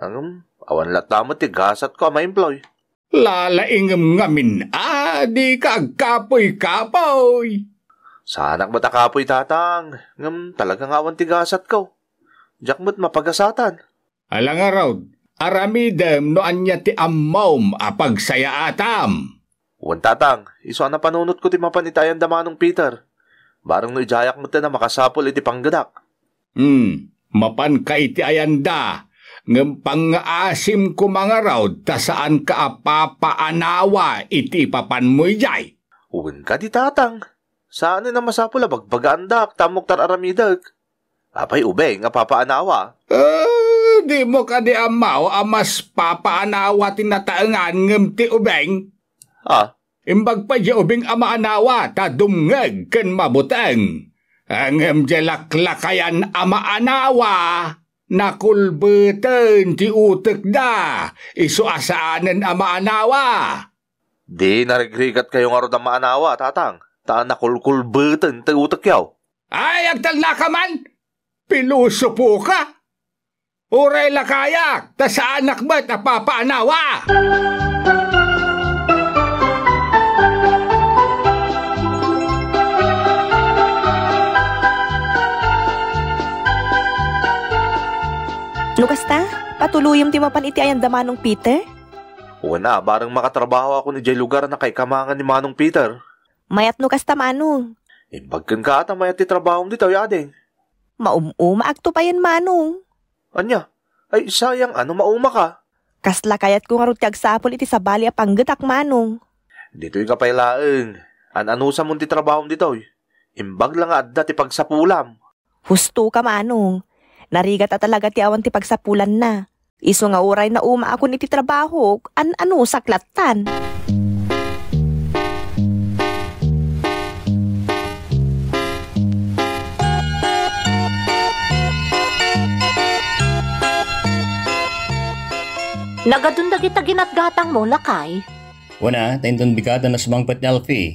Ang awan latamot ti gasat ko ang ma-employ. Lalaingem ngamin di ka agkapoy-kapoy. Sanak ba't akapoy tatang? Ngam talagang awan ti gasat ko. Diyak mo't mapagasatan. Alang araw. Aramidem no anya ti ammom apagsaya atam. Wan tatang, iso na panunot ko ti mapanitayan damanong Peter. Barang no ijayak mo ti na makasapol iti panggadak. Mapan ka iti ayanda. Ngem pang-aasim ko mga raud ta saan ka apapaanawa iti papan mo ijay. Uwan ka ti tatang. Saan na masapol abagbagaandak tamok tar aramidag. Apay ubeng apapaanawa. Di mo kadi amaw amas papaanawa tinataangan ngem ti ubeng. Imbag pa di ubeng amaanawa ta dumngeg ken mabuteng. Ngem di laklakayan amaanawa nakulbeten ti utek da isu asaanen amaanawa. Di narigrigat kayo nga rod amaanawa tatang. Ta nakulkulbeten ti utek yaw. Ay agtalna ka man. Piluso po ka. Uray lakayak, ta sa anak ba't napapaanawa? Lukas ta, patuluyom ti mapan iti ayan da Manong Peter? Una, barang makatrabaho ako ni jay lugar na kay kamangan ni Manong Peter. Mayat Lukas ta, Manong. Imbagkan ka at mayat ti trabahong dito, yadeng. Maumuma, agto pa yan, Manong. Anya? Ay, sayang, ano mauma ka? Kasla kayat ko nga rod kagsapol iti sabali a panggetak, Manong. Dito'y kapaylaeng. An-anusa mong titrabahom dito'y. Imbag lang adda ti pagsapulam. Husto ka, Manong. Narigat talaga ti awan ti pagsapulan na. Iso nga uray na uma ako ni titrabaho, an-anusa klatan. Nagadundag ita ginatgatang mo, lakay. Wana, tayong bigada na sumangpat ni Alfie.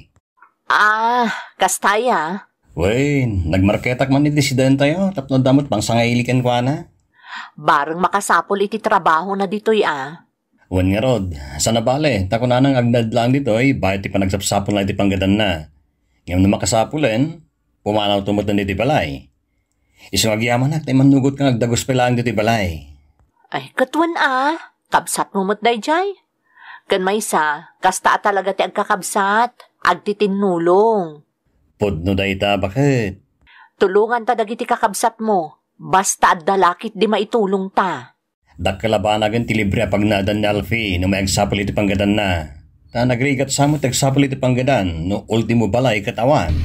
Kastaya. Wey, nagmarketak man ni disiden tayo, tapno damot pang sangailikan ko na. Barang makasapol iti trabaho na ditoy Wan nga rod, sana bale, tako na nang agdad lang ditoy, bayat ti panagsapsapol na iti panggadan na. Ngayon na makasapulen, pumanaw tumot na diti balay. Isang agyaman na, tayo manugot kang agdagos pelang diti balay. Ay, katwan kabsat mumot na ijay. Kan maysa, kasta talaga ti agkakabsat, agtitinulong. Podno da ita, bakit? Tulungan ta dagiti kakabsat mo, basta adda lakit di maitulong ta. Dakkalabanagin ti libre apagnadan ni Alfie no may agsapol iti panggadan na. Ta nagrigat sa mo ti agsapol iti panggadan no ultimo balay katawan.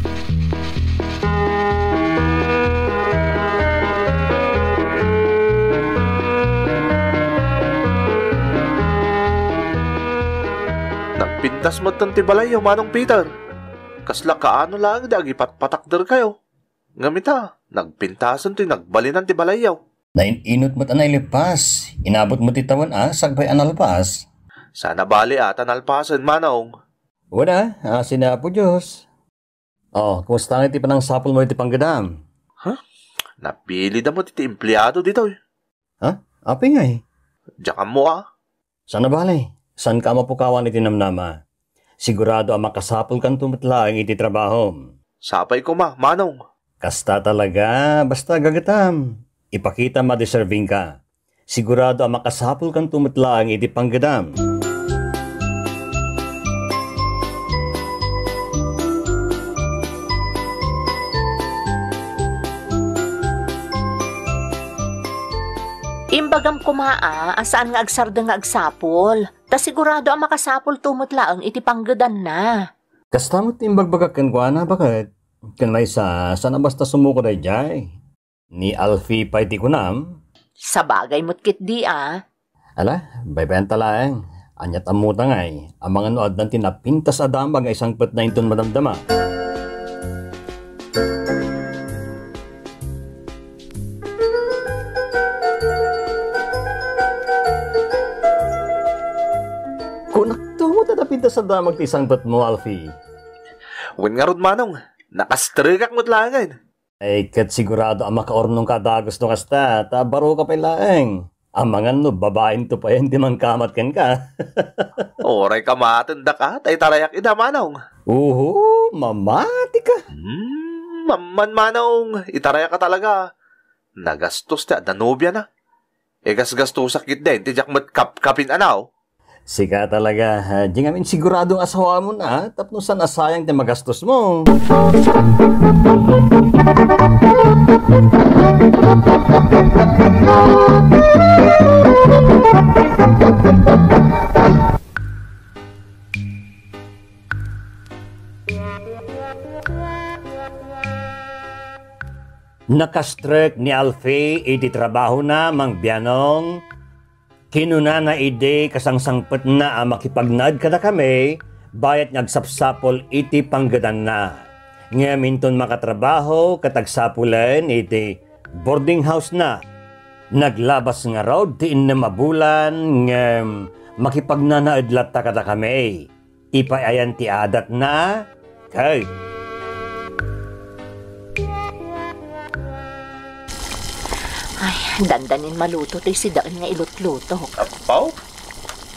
Pintas mo ti balay yung Manong Peter. Kasla kaano lang dagi patpatakder kayo. Ngamita, nagpintasan ti nagbalinan ti balay yaw. Nainot mo't anaylipas. Inabot mo ti tawan sagbay analpas. Sana bali at analpasan, Manong. Wala, sinapo Diyos. Kumusta nga iti panangsapol mo iti panggadam? Napili na mo iti empleyado dito Api nga Diyan mo Sana bali. San ka mapukawan iti namnama? Sigurado ang makasapol kang tumatlaang iti trabaho. Sapay ko Manong. Kasta talaga, basta gagatam. Ipakita ma-deserving ka. Sigurado ang makasapol kang tumatlaang iti panggadam. Imbagam kumaa, asaan nga agsarda nga agsapol? Ta sigurado ang makasapol tumutlaang iti panggadan na. Kastamot imbagbaga ken kuana, bakit? Kanlaysa, sana basta sumuko day jay? Ni Alfie paiti kunam? Sa bagay mutkit di ah. Ala, baybenta lang. Anyat amutang ay. Ang mga noad ng tinapintas adambag ay isang pat na inton madamdama. Kunak to, tinapintas adambag isang pat mo, Alfie. Huwag nga rod manong. Nakastrigak mo't langan. Ay kat sigurado ang makaornong kadagos no kasta, ta baro ka pa'y laeng. Ang mga no, babaeng to pa hindi man kamatken ka. Oray kamatanda ka, tay tarayak ina manong. Uhu, mamati ka. Maman manong, itarayak ka talaga. Nagastos na, danobya na. E gasgasto sakit din, tijak mat kapkapin anaw. Sika talaga, di ngamin siguradong asawa mo na, tapos na sayang na magastos mo. Nakastrek ni Alfie, ititrabaho na mang biyanong. Kinuna na ide kasangsangpet na makipagnad kada kami, bayat nagsapsapol iti panggadan na. Ngamin ton makatrabaho, katagsapulen iti boarding house na. Naglabas nga raw, diin na mabulan, makipagnanaadlat kada kami. Ipayayan ti adat na, kay. Ay, dandanin maluto to'y sidaan nga ilot-luto. Apaw?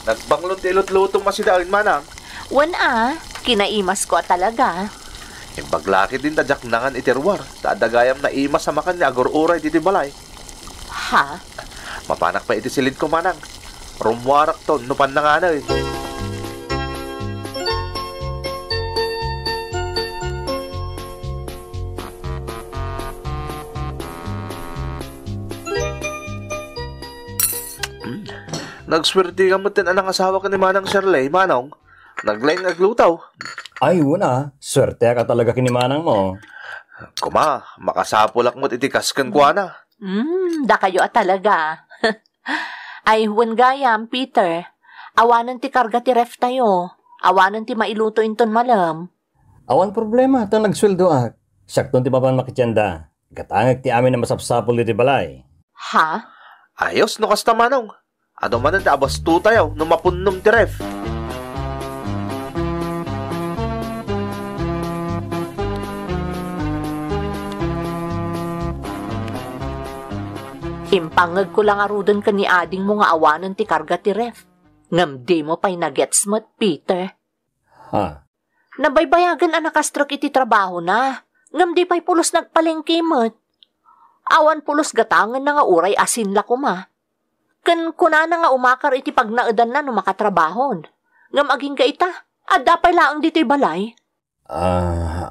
Nagbanglot ilot-luto masidaan manang. Wan ah, kinaimas ko talaga. Ibaglaki din tadyak nangan itirwar. Tadagayam na imas sa makan ni agur-uray titibalay. Ha? Mapanak pa iti silid ko manang. Rumwarak to, nupan na nga na eh. Nagswerte ka mo tinanang asawa ka ni Manang Shirley, Manong. Naglaing naglutaw. Ay, wala. Swerte ka talaga kini Manang mo. Kuma, makasapulak mo't itikaskan ko na. Da kayo talaga. Ay, huwan gayam, Peter. Awanan ti karga ti ref tayo. Awanan ti mailuto inton malam. Awan problema, ito nagsweldo ah. Sakton ti papan makityanda. Gatangag ti amin na masapsapol di ti balay. Ha? Ayos, no kasta Manong. Ano man ang abasto tayo nung mapunnom ti ref. Impangag ko lang arudan ka ni ading mo nga awanan ti karga ti ref. Ngam di mo pa'y nagets mo't, Peter. Ha? Nabaybayagan ang nakastrok iti trabaho na. Ngam di pa'y pulos nagpalengke mo't. Awan pulos gatangan na nga uray asin la kuma. Kan kuna na nga umakar iti pagnaadan na no makatrabahon. Ngam aging ka ita, adda pa'y laang dito'y balay.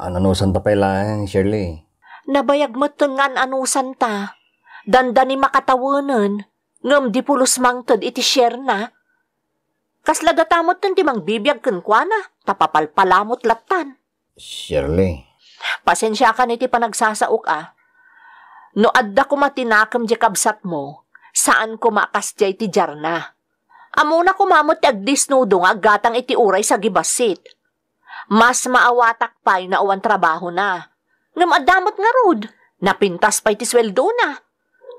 Ananusan ta pa'y laang, Shirley? Nabayag mo't nga anusan ta. Danda ni makatawanan. Ngam di pulos mangtod iti share na. Kasladatamot nun ti mang bibiyag kan kwa na, tapapalpalamot latan. Shirley? Pasensya ka niti panagsasaok ah. No adda ko matinakam di kabsat mo. Saan kumakas jay ti jarna? Amuna kumamot ti agdisnudo nga gatang iti uray sa gibasit. Mas maawatak pa'y na uwan trabaho na. Ngam adamot nga rod, napintas pa'y ti sweldo na.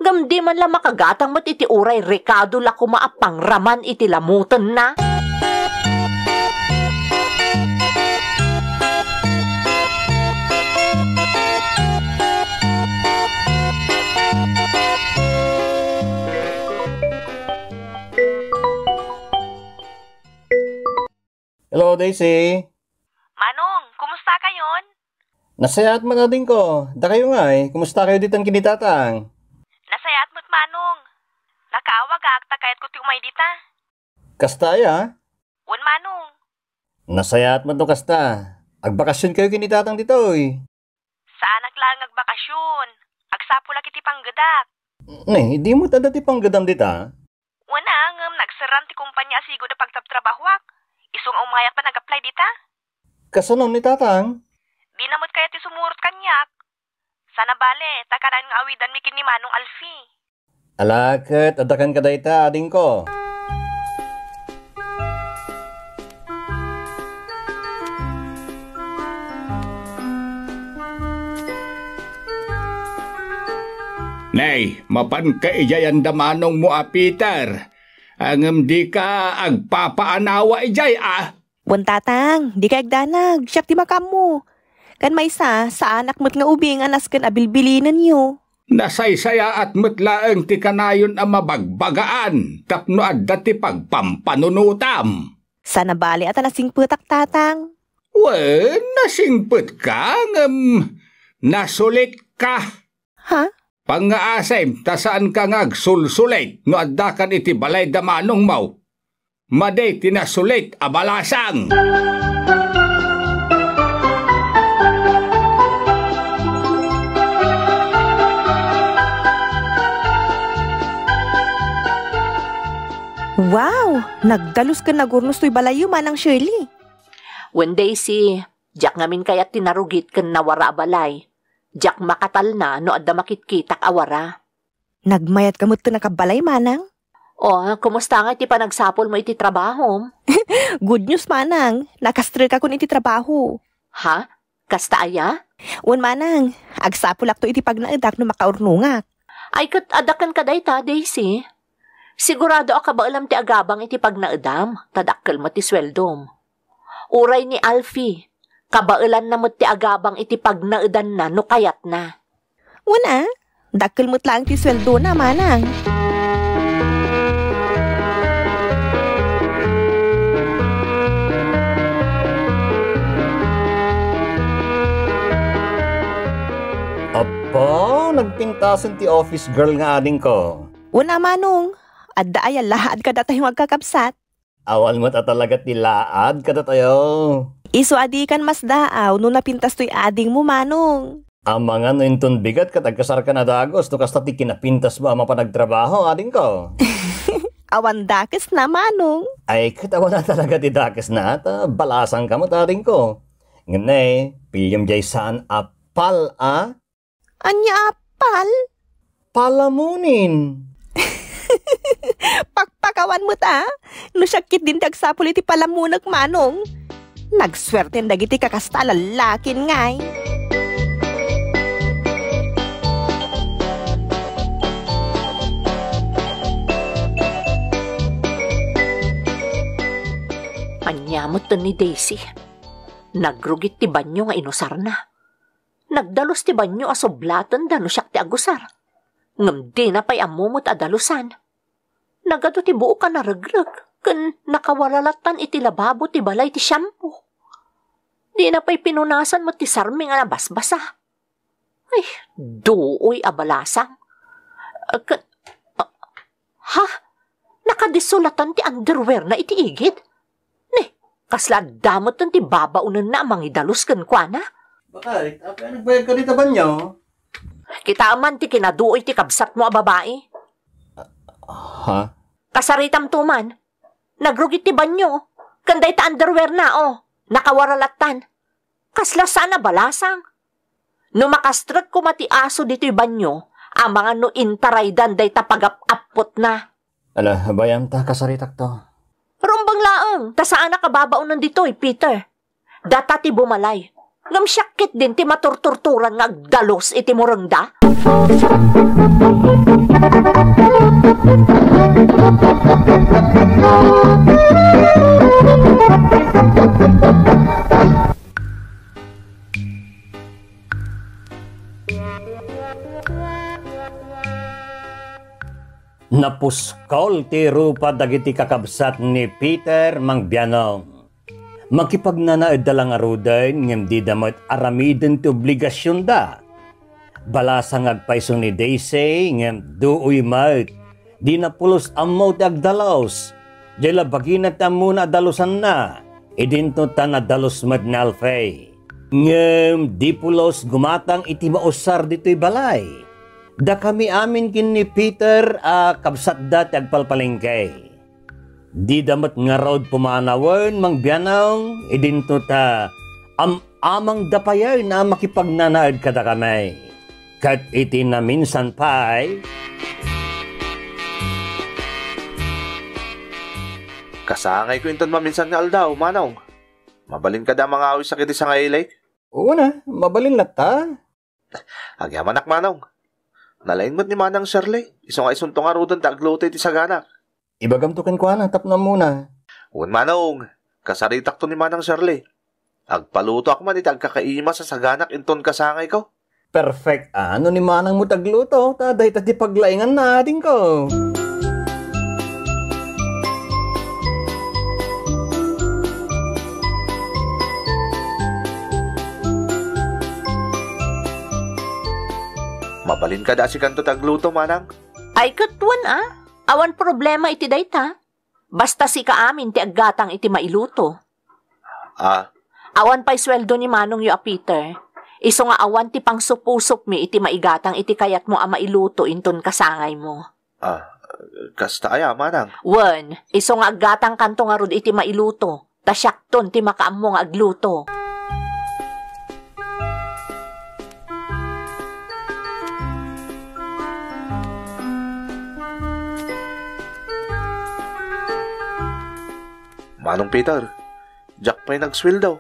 Ngam di man lang makagatang mo't iti uray rekado la kumaapang raman iti lamutan na. Hello, Daisy. Manong, kumusta kayon? Nasayaat man natin ko. Da kayo nga eh. Kumusta kayo ditang kinitatang? Nasayaat mo't Manong. Nakaawag aakta kahit ko ti umay dita. Kasta ay ah? Un Manong. Nasayaat man to kasta. Agbakasyon kayo kinitatang dito eh. Saan aklang agbakasyon? Agsapo laki ti panggadak. Ne, di mo tada ti panggadam dita? Una ngam nagsaran ti kumpanya asigo na pagtaptrabahwak. Isong umayak pa nag-apply dita? Kasanong ni tatang? Dinamot kaya't isumurot kanyak. Sana bale, takaran ng awidan mikin ni Manong Alfi. Alakit, adakan ka dayta, ading ko. Nay, mapan ka ijay ang damanong mo, Peter. Angam di ka agpapaanawa ijay, ah. Buntatang, di ka agdanag, siyak di makam mo. Kan may isa, sa anak mo't nga ubing anas kan abilbilinan niyo. Nasaysaya at mutlaang ti kanayon ang mabagbagaan, tapno at dati pagpampanunutam. Sana bali at nasingput ak tatang. Well, nasingput ka, nasulit ka. Ha? Pang-aasem, tasaan ka ngagsulsulit no addakan iti balay damanong mau. Maday tinasulit abalasang. Wow! Nagdalus ka nagurnos to'y balayo manang Shirley. When Daisy, jak ngamin kaya't tinarugit kan nawara balay. Jak makatal na no adda makitkitak awara. Nagmayat kamot to nakabalay manang? Oh, kumusta nga iti panagsapol mo iti trabaho? Good news manang, nakastril ka kun iti trabaho. Ha? Kasta aya? Un manang, agsapol akto iti pagnaadak no makaurnungak. Ay kat adakan kaday ta, Daisy. Sigurado ka ba alam ti agabang iti pagnaedam, tadakkel mo ti sweldom. Uray ni Alfie. Kabailan namot ti agabang iti pagnaudan na no kayat na. Una, dakkel mo't lang ti sweldo na manang. Apo, nagpintasan ti office girl nga ading ko. Una manong, adda ay lahat kada tayo magkakapsat. Awal mo't talaga ti laad kada tayo. Iso adikan mas daaw no napintas to'y ading mo manong. Amangan no inton bigat kat agkasar ka na dagos no kasta ti kinapintas mo ang mapanagtrabaho ading ko. Awan dakes na manong. Ay katawan na talaga ti dakes na at balasang ka mo ading ko. Ngane, pilyam jay saan apal a? Anya apal? Palamunin. Pakpakawan mo ta? No syakit din ti agsapol iti palamunag manong. Nagswerte ang dagiti kakasta lalakin ngay. Panyamot to ni Daisy. Nagrugit ti banyo nga inusar na. Nagdalos ti banyo asoblatan dano siyak ti agusar. Ngamdi na pa'y amumot adalusan. Nagato ti buo ka naragrag. Kan nakawaralatan iti lababo ti balay ti shampoo. Di na pa'y pinunasan mo ti sarmi nga nabasbasa. Ay, duoy abalasang. Ha? Nakadisulatan ti underwear na itiigid? Ne, kasladamot ng ti babaunan na mangidalus kan kwa na. Bakit? Apay, nagbayag ka rita ba niyo? Kita man ti kinaduoy ti kabsat mo a babae. Ha? Kasaritam tuman. Nagrugit ti banyo. Kanday ta underwear na o. Nakawaralatan. Kasla sana balasang. Numakastrat ko matiaso dito yung banyo, ang mga nointaraydan day tapagap-apot na. Ala, bayam ta, kasaritak to. Rumbang laang, ta saan nakababaunan dito eh, Peter. Data ti bumalay. Ngamsyakit din ti maturturturan nga agdalos iti murangda. Napuskol ti rupa dagiti kakabsat ni Peter Mangbianong. Makipagnanaed dalang arudain ngem di damat aramiden ti obligasyon da. Balasang agpaiso ni Daisy ngem duoy mat di napulos ammo ti agdalos. Dela bagina ta muna dalusan na. Idinto ta nadalos mat ni Alfie. Ngem di pulos gumatang iti mausar ditoy balay. Da kami amin kin ni Peter a kabsatda ti agpalpalengkay. Di damat nga road pumanawan Mangbianong idinto ta amang dapayay na makipagnanaad kada kamay. Kat iti na minsan pa'y kasangay ko inton maminsan nga aldaw, manong. Mabalin ka da mga awis sakit sa ngaylay? Oo na, mabalin lata. Agyamanak, manong. Nalain mo't ni manang Shirley. Isang ay suntong arudan taglote iti saganak. Ibagamtukin ko na, tap na muna. Un manong, kasaritak to ni manang Shirley. Agpaluto ako man iti agkakaima sa saganak inton kasangay ko. Perfect. Ano ni manang mo tagluto? Taday tati paglaingan natin ko. Mabalin ka da si kanto tagluto, manang. Ay katwan awan problema iti dayta. Basta si kaamin ti aggatang iti mailuto. Awan pa'y sweldo ni manong yu a Peter. Iso nga awan ti pang supusup mi iti maigatang iti kayat mo a mailuto inton kasangay mo. Kasta aya, manang. Wen, iso nga aggatang kanto nga rod iti mailuto. Tasyakton ti makaam mo nga agluto. Manong Peter, Jack pa'y nagswil daw.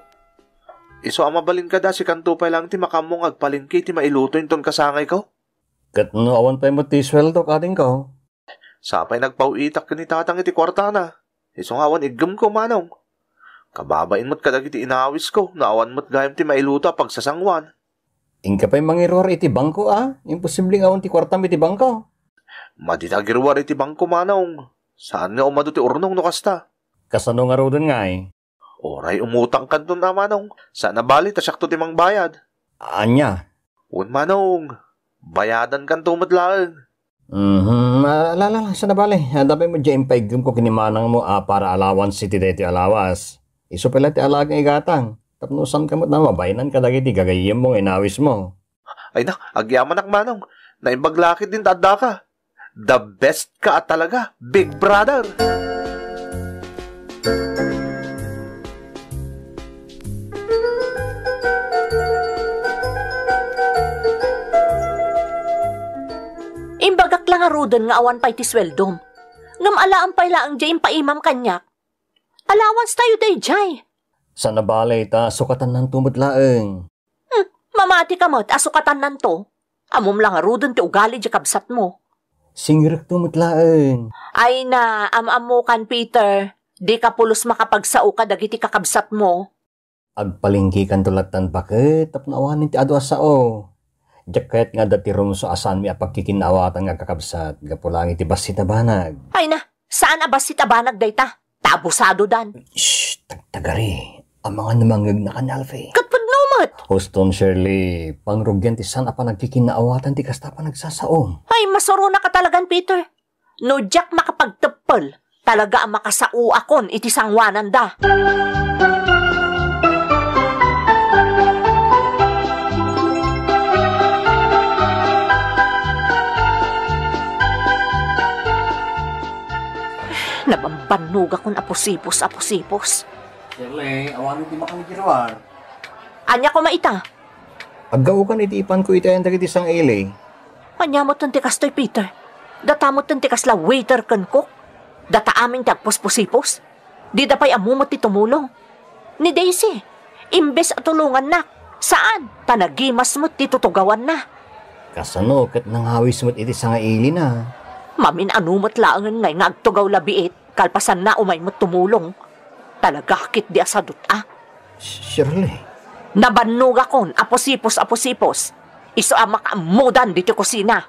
Iso amabalin ka da si kanto pa'y lang ti makamong agpalingki ti mailuto inton kasangay ko. Katno awan pa'y mo ti swil daw kading ko. Sapa'y nagpauitak ka ni tatang iti kwarta na. Iso awan igam ko, manong. Kababain mo't kadag iti inawis ko na awan mo't gayam ti mailuto pagsasangwan. Ingka pa'y mangirwar iti bangko imposibleng awan ti kwarta mi ti bangko. Maditagirwar iti bangko, manong. Saan nga umado ti urnong no kasta? Kasano nga raw dun nga Oray, umutang ka dun na, manong. Sana bali, tasyakto timang bayad. Anya? Un, manong. Bayadan ka tumadlaan. Alala, sana bali. Dapat mo dyan paigum ko kinimanang mo para allowance si tida iti alawas. Iso pala ti alagang igatang. Tapnosan ka mo na mabayanan ka lagi ti gagayim mong inawis mo. Ay na, agyaman ak, manong. Naibaglakit din tadda ka. The best ka at talaga, Big Brother. Imbagak lang arudan nga awan pa'y tisweldom. Ngam alaan pa'y laang dyan paimam kanyak. Alawans tayo day jay. Sana balay ta, sukatan ng tumod laeng. Mamati ka mo't asukatan ng to. Amom lang arudan ti ugali jakabsat mo. Singirik tumod laeng. Ay na, amamukan Peter. Di ka pulos makapagsao ka dagiti kakabsat mo. Agpalingki kan tulatan bakit tapnawanin ti adwa sao. Diyak kahit nga datirom so asan mi apagkikinawatan nga kakabsat gapulangi ti basit abanag. Ay na, saan abasit abanag dayta? Tabusado dan. Shhh, tagtagari. Ang mga namangag na kanalve. Katpad namat. Huston Shirley, pangrugyan ti saan apagkikinawatan ti kasta panagsasao. Ay, masoro na ka talagan Peter. No diyak makapagtepel. Talaga ang makasau akon iti sangwanan da. Nabambanug akon apusipos. Sirley, awan mo di makamigirwar. Anya ko maita? Aggaw ka na itiipan ko itayan dagiti sang ilay. Anya mo tantikas to'y Peter. Data mo tantikas la waiter kan ko. Data aming tagpuspusipos. Di da pa'y amumot ti tumulong. Ni Daisy, imbes at tulungan na, saan? Tanagimas mo't ti tutugawan na. Kasano, kat nanghawis mo't iti sa ngaili na. Mamin anumot laangan ngay nga agtugaw labiit, kalpasan na umay mo't tumulong. Talaga kit di asadut Shirley. Nabannuga kon, apusipos. Iso ang makaamudan dito kusina.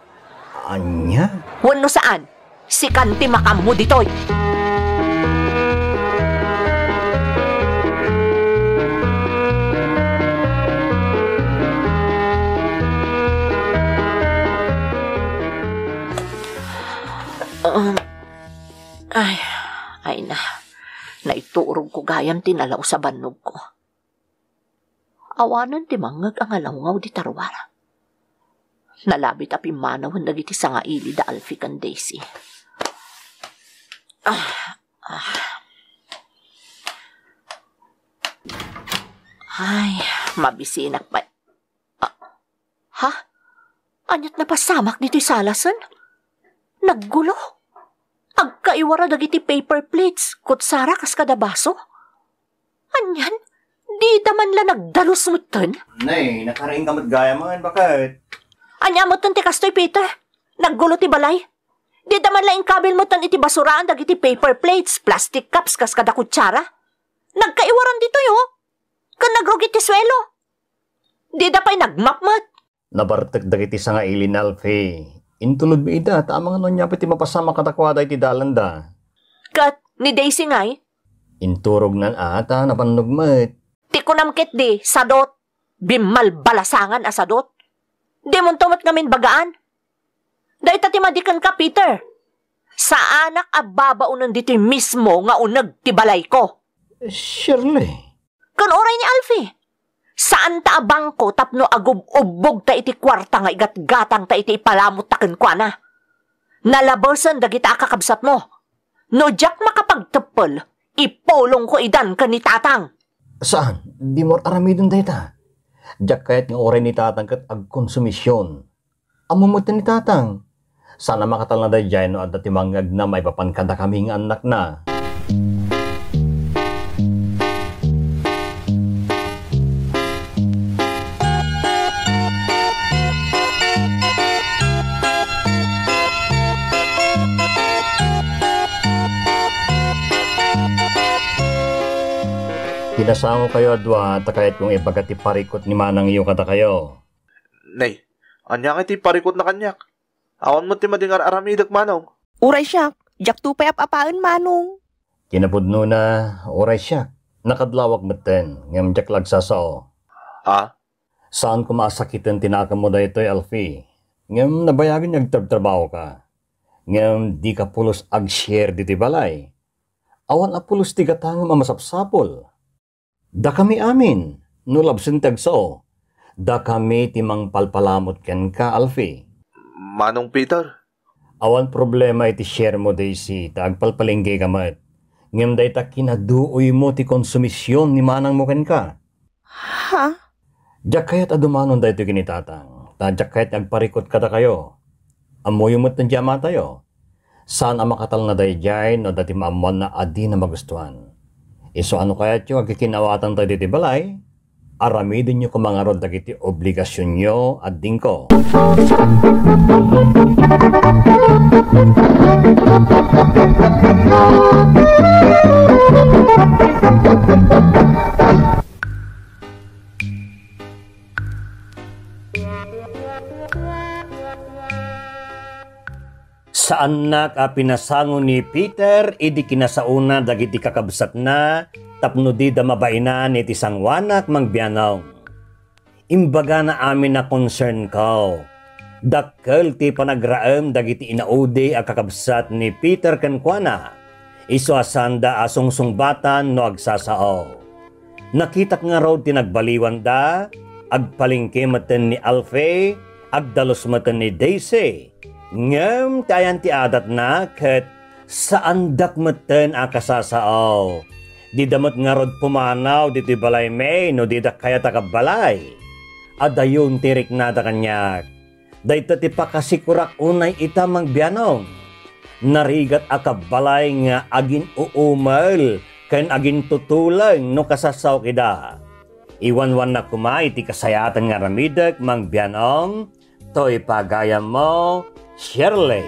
Anya? Wano saan? Si kanti makamu ditoy. Ay na. Naiturog ko gayam tinalaw sa bannog ko. Awanan ti mangag ang alangaw di tarwara. Nalabit apimanaw ang nagiti sa ngaili da Alfie kan Daisy. Ay. Mabisinak pa. Ha? Anyat na pasamak dito'y salasan? Naggulo? Agkaiwara dagiti paper plates, kutsara kas kada baso? Anyan? Di taman la nagdalus mutan? Nay, nakaraing kamot gaya man, bakit? Anya mutan ti kastoy, Peter? Naggulo ti balay? Di taman la inkabil mutan iti basuraan dagiti paper plates, plastic cups kas kada kutsara? Nagkaiwaran dito'y oh! Kan nagrugit ti swelo? Di da pa'y nagmapmat? Nabartek dagiti sa nga ilin, Alfie. Intulod mi ida, tamang ano niya piti mapasama katakwada iti dalanda. Kat, ni Daisy ngay? Inturog nan ata, napanugmat. Ti kunamkit di, sadot. Bimal balasangan asadot. Di muntumat ngamin bagaan. Da itatimadikan ka, Peter. Sa anak ababaunan dito'y mismo nga unag tibalay ko. Surely. Kan oray ni Alfie. Saan ta abangko tapno agububog ta iti kwarta nga igatgatang ta iti ipalamot takin kwa na? Nalabasan dagita akakabsat mo. No jak makapagtepel, ipolong ko idan ka ni tatang. Saan? Di mo aramidon dayta. Jak kayat nga oray ni tatang kat agkonsumisyon. Amumutin ni tatang. Sana makatal na dayjay no at timangag na may papankanta kaming anak na. Kinasamo kayo, adwa, at kahit kung ipagatiparikot ni manang iyo kata kayo. Nay, anyak iti parikot na kanyak. Awan mo ti madingar aramidag, manong. Uray siya, jak tupay apapaan, manong. Kinapudno na, uray siya, nakadlawag matin, ngam jak lagsasao. Ha? Saan kumasakitin tinaka mo dahito, Alfie? Ngam nabayagin nagtrab-trabaho ka. Ngam di ka pulos ag-share diti balay. Awan apulos tigatang mamasapsapol. Da kami amin, nulabsin tagso. Da kami timang palpalamot ken ka, Alfie. Manong Peter? Awan problema iti share mo, Daisy, tagpalpalingge kamat. Ngem day ta kinaduoy mo ti konsumisyon ni manang mo ken ka. Ha? Jak kayat adumanon da ito kinitatang. Jak kayat agparikot kada kayo. Amoy mo't nandiyaman tayo. Saan ang makatal na dayjay no dati maamuan na adi na magustuhan. Iso ano kaya tiyo agkikinawatan tayo diti balay? Aramidin niyo kung mga rodag iti obligasyon niyo at dingko. Sa anak a pinasangon ni Peter, idi kinasauna dagiti kakabsat na, tapno di damabainan iti sangwanak mangbianaw. Imbaga na amin na concern ka. Dakkel ti panagraem dagiti inaudi a kakabsat ni Peter kenkwana. Isu asanda asungsungbatan no agsasao. Nakitak nga raw tinagbaliwan da, agpalingke maten ni Alfie, agdalos maten ni Daisy. Ngem tayan ti adat na ket saan dakmeten a kasasao. Di damat nga rod pumanaw dito'y balay may no di dak kaya takabalay. Adayon tirik na da kanyak. Dayta ti pakasikurak unay ita mangbianom. Narigat akabalay nga agin uumel ken agin tutulang no kasasao kida. Iwanwan na kumay ti kasayatan nga ramidek mangbianom. To'y pagaya mo Shirley.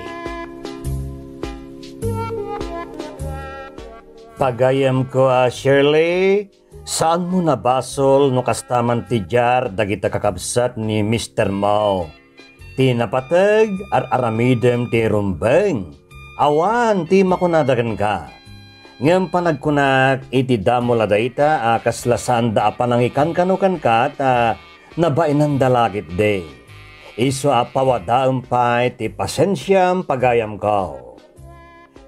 Pagayam ko Shirley, saan mo nabasol no kastaman ti jar dagita kakabsat ni Mr. Mao? Ti napatag ar aramidem ti rumbeng. Awan ti makunadagan ka. Ngem panagkunak iti damo ladaita akas lasanda apanangikan kanukan ka ta nabainan dalagit de. Iso apawadaan pa'y ti pasensyam pagayam kao.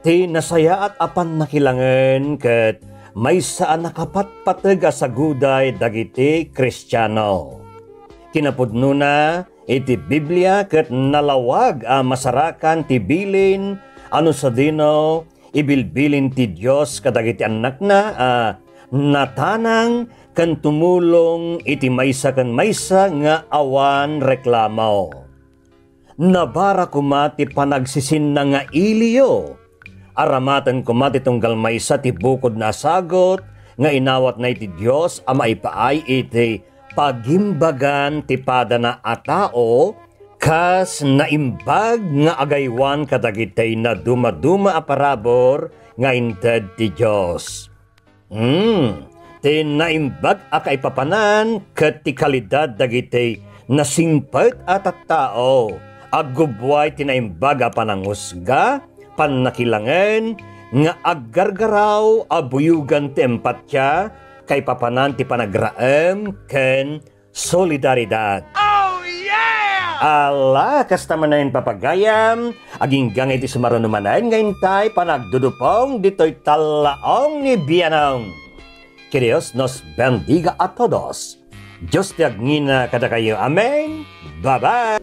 Ti nasaya at apan nakilangan ket may saan nakapatpatag asaguday dagiti kristyano. Kinapudno na iti Biblia ket nalawag a masarakan ti bilin ano sa dino ibilbilin ti Dios kadagiti anak na natanang kan tumulong iti maysa kan maysa nga awan reklamaw. Nabara kuma ti panagsisin na nga iliyo. Aramatan kuma ti tunggal maysa ti bukod na sagot nga inawat na iti Diyos a maipaay iti pagimbagan ti padana a tao kas naimbag nga agaywan kadagitay na dumaduma a parabor nga inted ti Diyos. Tinaimbag a kaipapanan ket ti kalidad dagiti nasingpet at tao agubway tinaimbag a panangusga pannakilangen nga aggargaraw abuyugan ti empatya kaipapanan ti panagraem ken solidaridad. Oh yeah! Ala kastamanen papagayam aginggang iti sumarunumanen ngayon tay panagdudupong ditoy talaong ni biyanong. Que Dios nos bendiga a todos. Diyos ti agnina kada kayo. Amen. Bye-bye.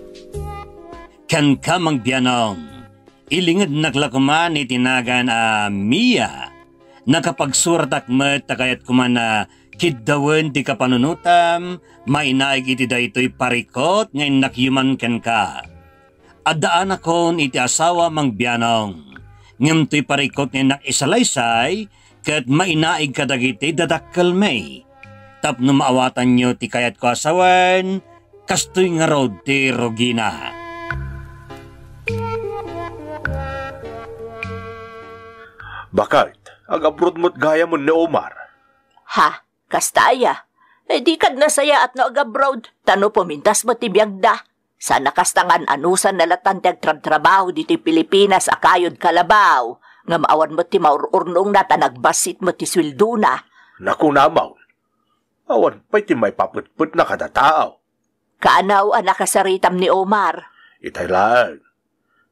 Kan kamang biyanong, ilingid naklakuman itinagan a Mia. Nakapagsurtak met takayat kuman na kiddawen di kapanunutam, mainaig iti daytoy parikot ngayon nakyuman ken ka. Addaan akon iti asawa mang biyanong, ngem toy parikot ngayon nakisalaysay, ket mainaig kadagiti dadakkel may. Tapno maawatan nyo ti kayat ko asawan, kastoy nga road ti Rogina. Bakit? Ag-abroad mo't gaya mo ni Omar. Ha? Kastaya? Eh di kad nasaya at no ag-abroad. Tano pumintas mo ti biyagda. Sana kastangan anusan nalatan ti agtrabaho dito Pilipinas akayod kalabaw. Nga maawan mo ti maururnong na tanagbasit mo ti swildo na. Naku namaw, awan pa'y ti may paputput na kadataaw. Kaanaw ang nakasaritam ni Omar. Itay lang,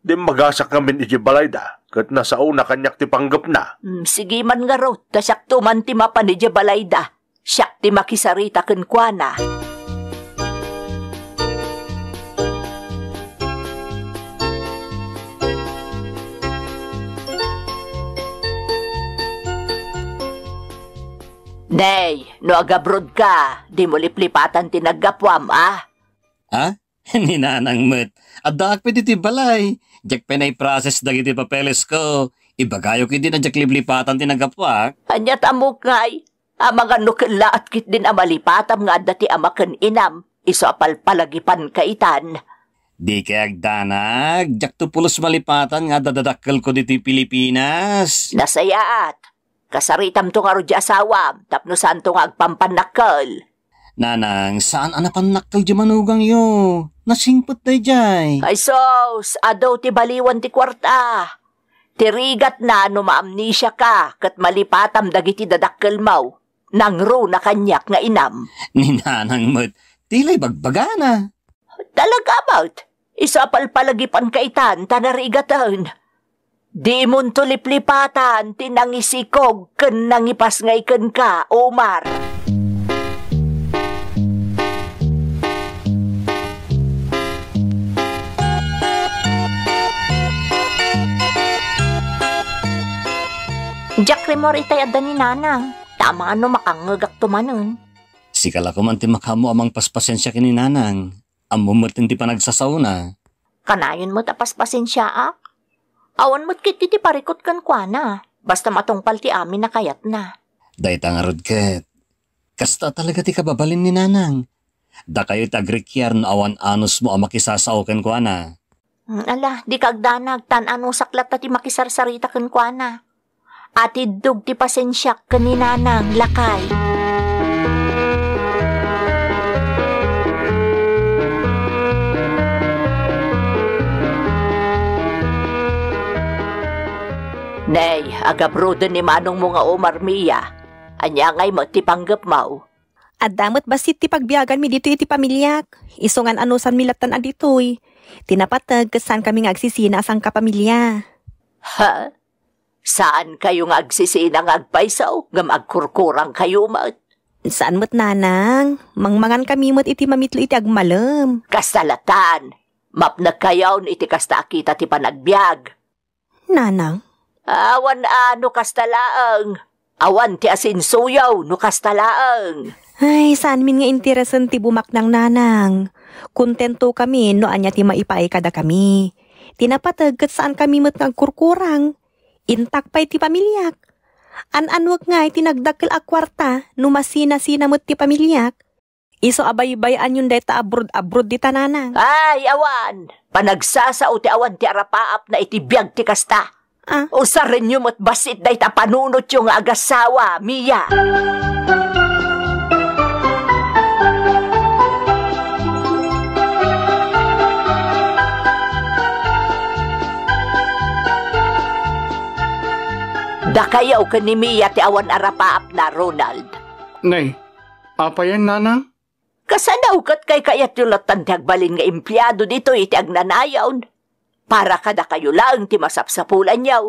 di magasak namin iti balay da, kat nasao na kanyak ti panggap na. Sige man nga raw, tasyak tuman ti mapan iti balay da, siyak ti makisarita kenkwa na. Nay, no agabrod ka, di mo liplipatan tinaggapwam, ah? Ha? Ninanang met, adak pwede ti balay, jak penay process dagiti papeles ko, ibagayo kiti na jak liplipatan tinaggapwa. Anyat amok ngay, amang anukla at kit din amalipatam nga dati amakan inam, iso apalpalagipan kaitan. Di kay agdanag, jak tupulos malipatan nga dadadakkel ko diti Pilipinas. Nasayaat. Kasaritam to nga rodya asawam, tapno saan to nga agpampanakal. Nanang, saan anapanakal di manugang yo? Nasingpot na jay. Ay sos, adaw ti baliwan ti kwarta. Tirigat na no maamnisya ka, kat malipatam dagiti dadakkel mau. Nangro na kanyak nga inam. Ninanang mo't, tila'y bagbagana. Talaga mo't, isa palpalagipan kaitan, tanarigatan. Di mong tuliplipatan, tinangisikog, ken nangipas ngay ken ka, Omar. Jack Remorita yada ni Nanang, tama ano makangagak tumanon. Sikala ko man ti makamo amang paspasensya kini Nanang, amumot ti panagsasaw na. Kanayon mo tapas pasensya ak? Awan mo't kit iti parikot kan kwa na, basta matungpal ti amin na kayat na. Dayta nga rodket, kasta talaga ti kababalin ni Nanang. Da kayo tagrikyar na awan anos mo ang makisasaw kan kwa na. Ala, di kagdanag tan anong saklat na ti makisarsarita kan kwa na. Atidog ti pasensyak kan ni Nanang lakay. Nay, agabrodo ni manong mga Omar Mia. Anyangay mo ti panggap mau. Adamot basit ti pagbiyagan mi ditoy ti pamilyak. Isungan anusan milatan aditoy. Tinapatag saan kami nga agsisina sang kapamilya. Ha? Saan kayo nga agsisina nga agpaisaw? Ngam agkurkurang kayo mat? Saan mo't Nanang? Mangmangan kami mo't iti mamitlo iti agmalam. Kastalatan! Mapnagkayaon iti kastakita ti panagbiag. Nanang? Awan ano kastalaang, awan ti asin soyaw no kastalaang. Ay, saan min nga interesan ti bumak ng nanang. Kontento kami no anya ti maipaay kada kami. Tinapatag kat saan kami met nagkurkurang. Intak pa'y ti pamilyak. An-anwag nga itinagdakil a kwarta no masina-sina met ti pamilyak. Iso abay-bayan yung deta abroad-abroad di tananang. Ay, awan! Panagsasao ti awan ti arapaap na itibiyag ti kasta. Ah? Usarin yung at basit na itapanunot yung agasawa, Mia. Dakayaw ka ni Mia ti awan arapaap na, Ronald. Nay, apa yan, nanang? Kasana ukat kay kayat yung latandagbalin nga empleyado dito iti agnanayaon. Para kada kayo lang ti masapsapulan yaw.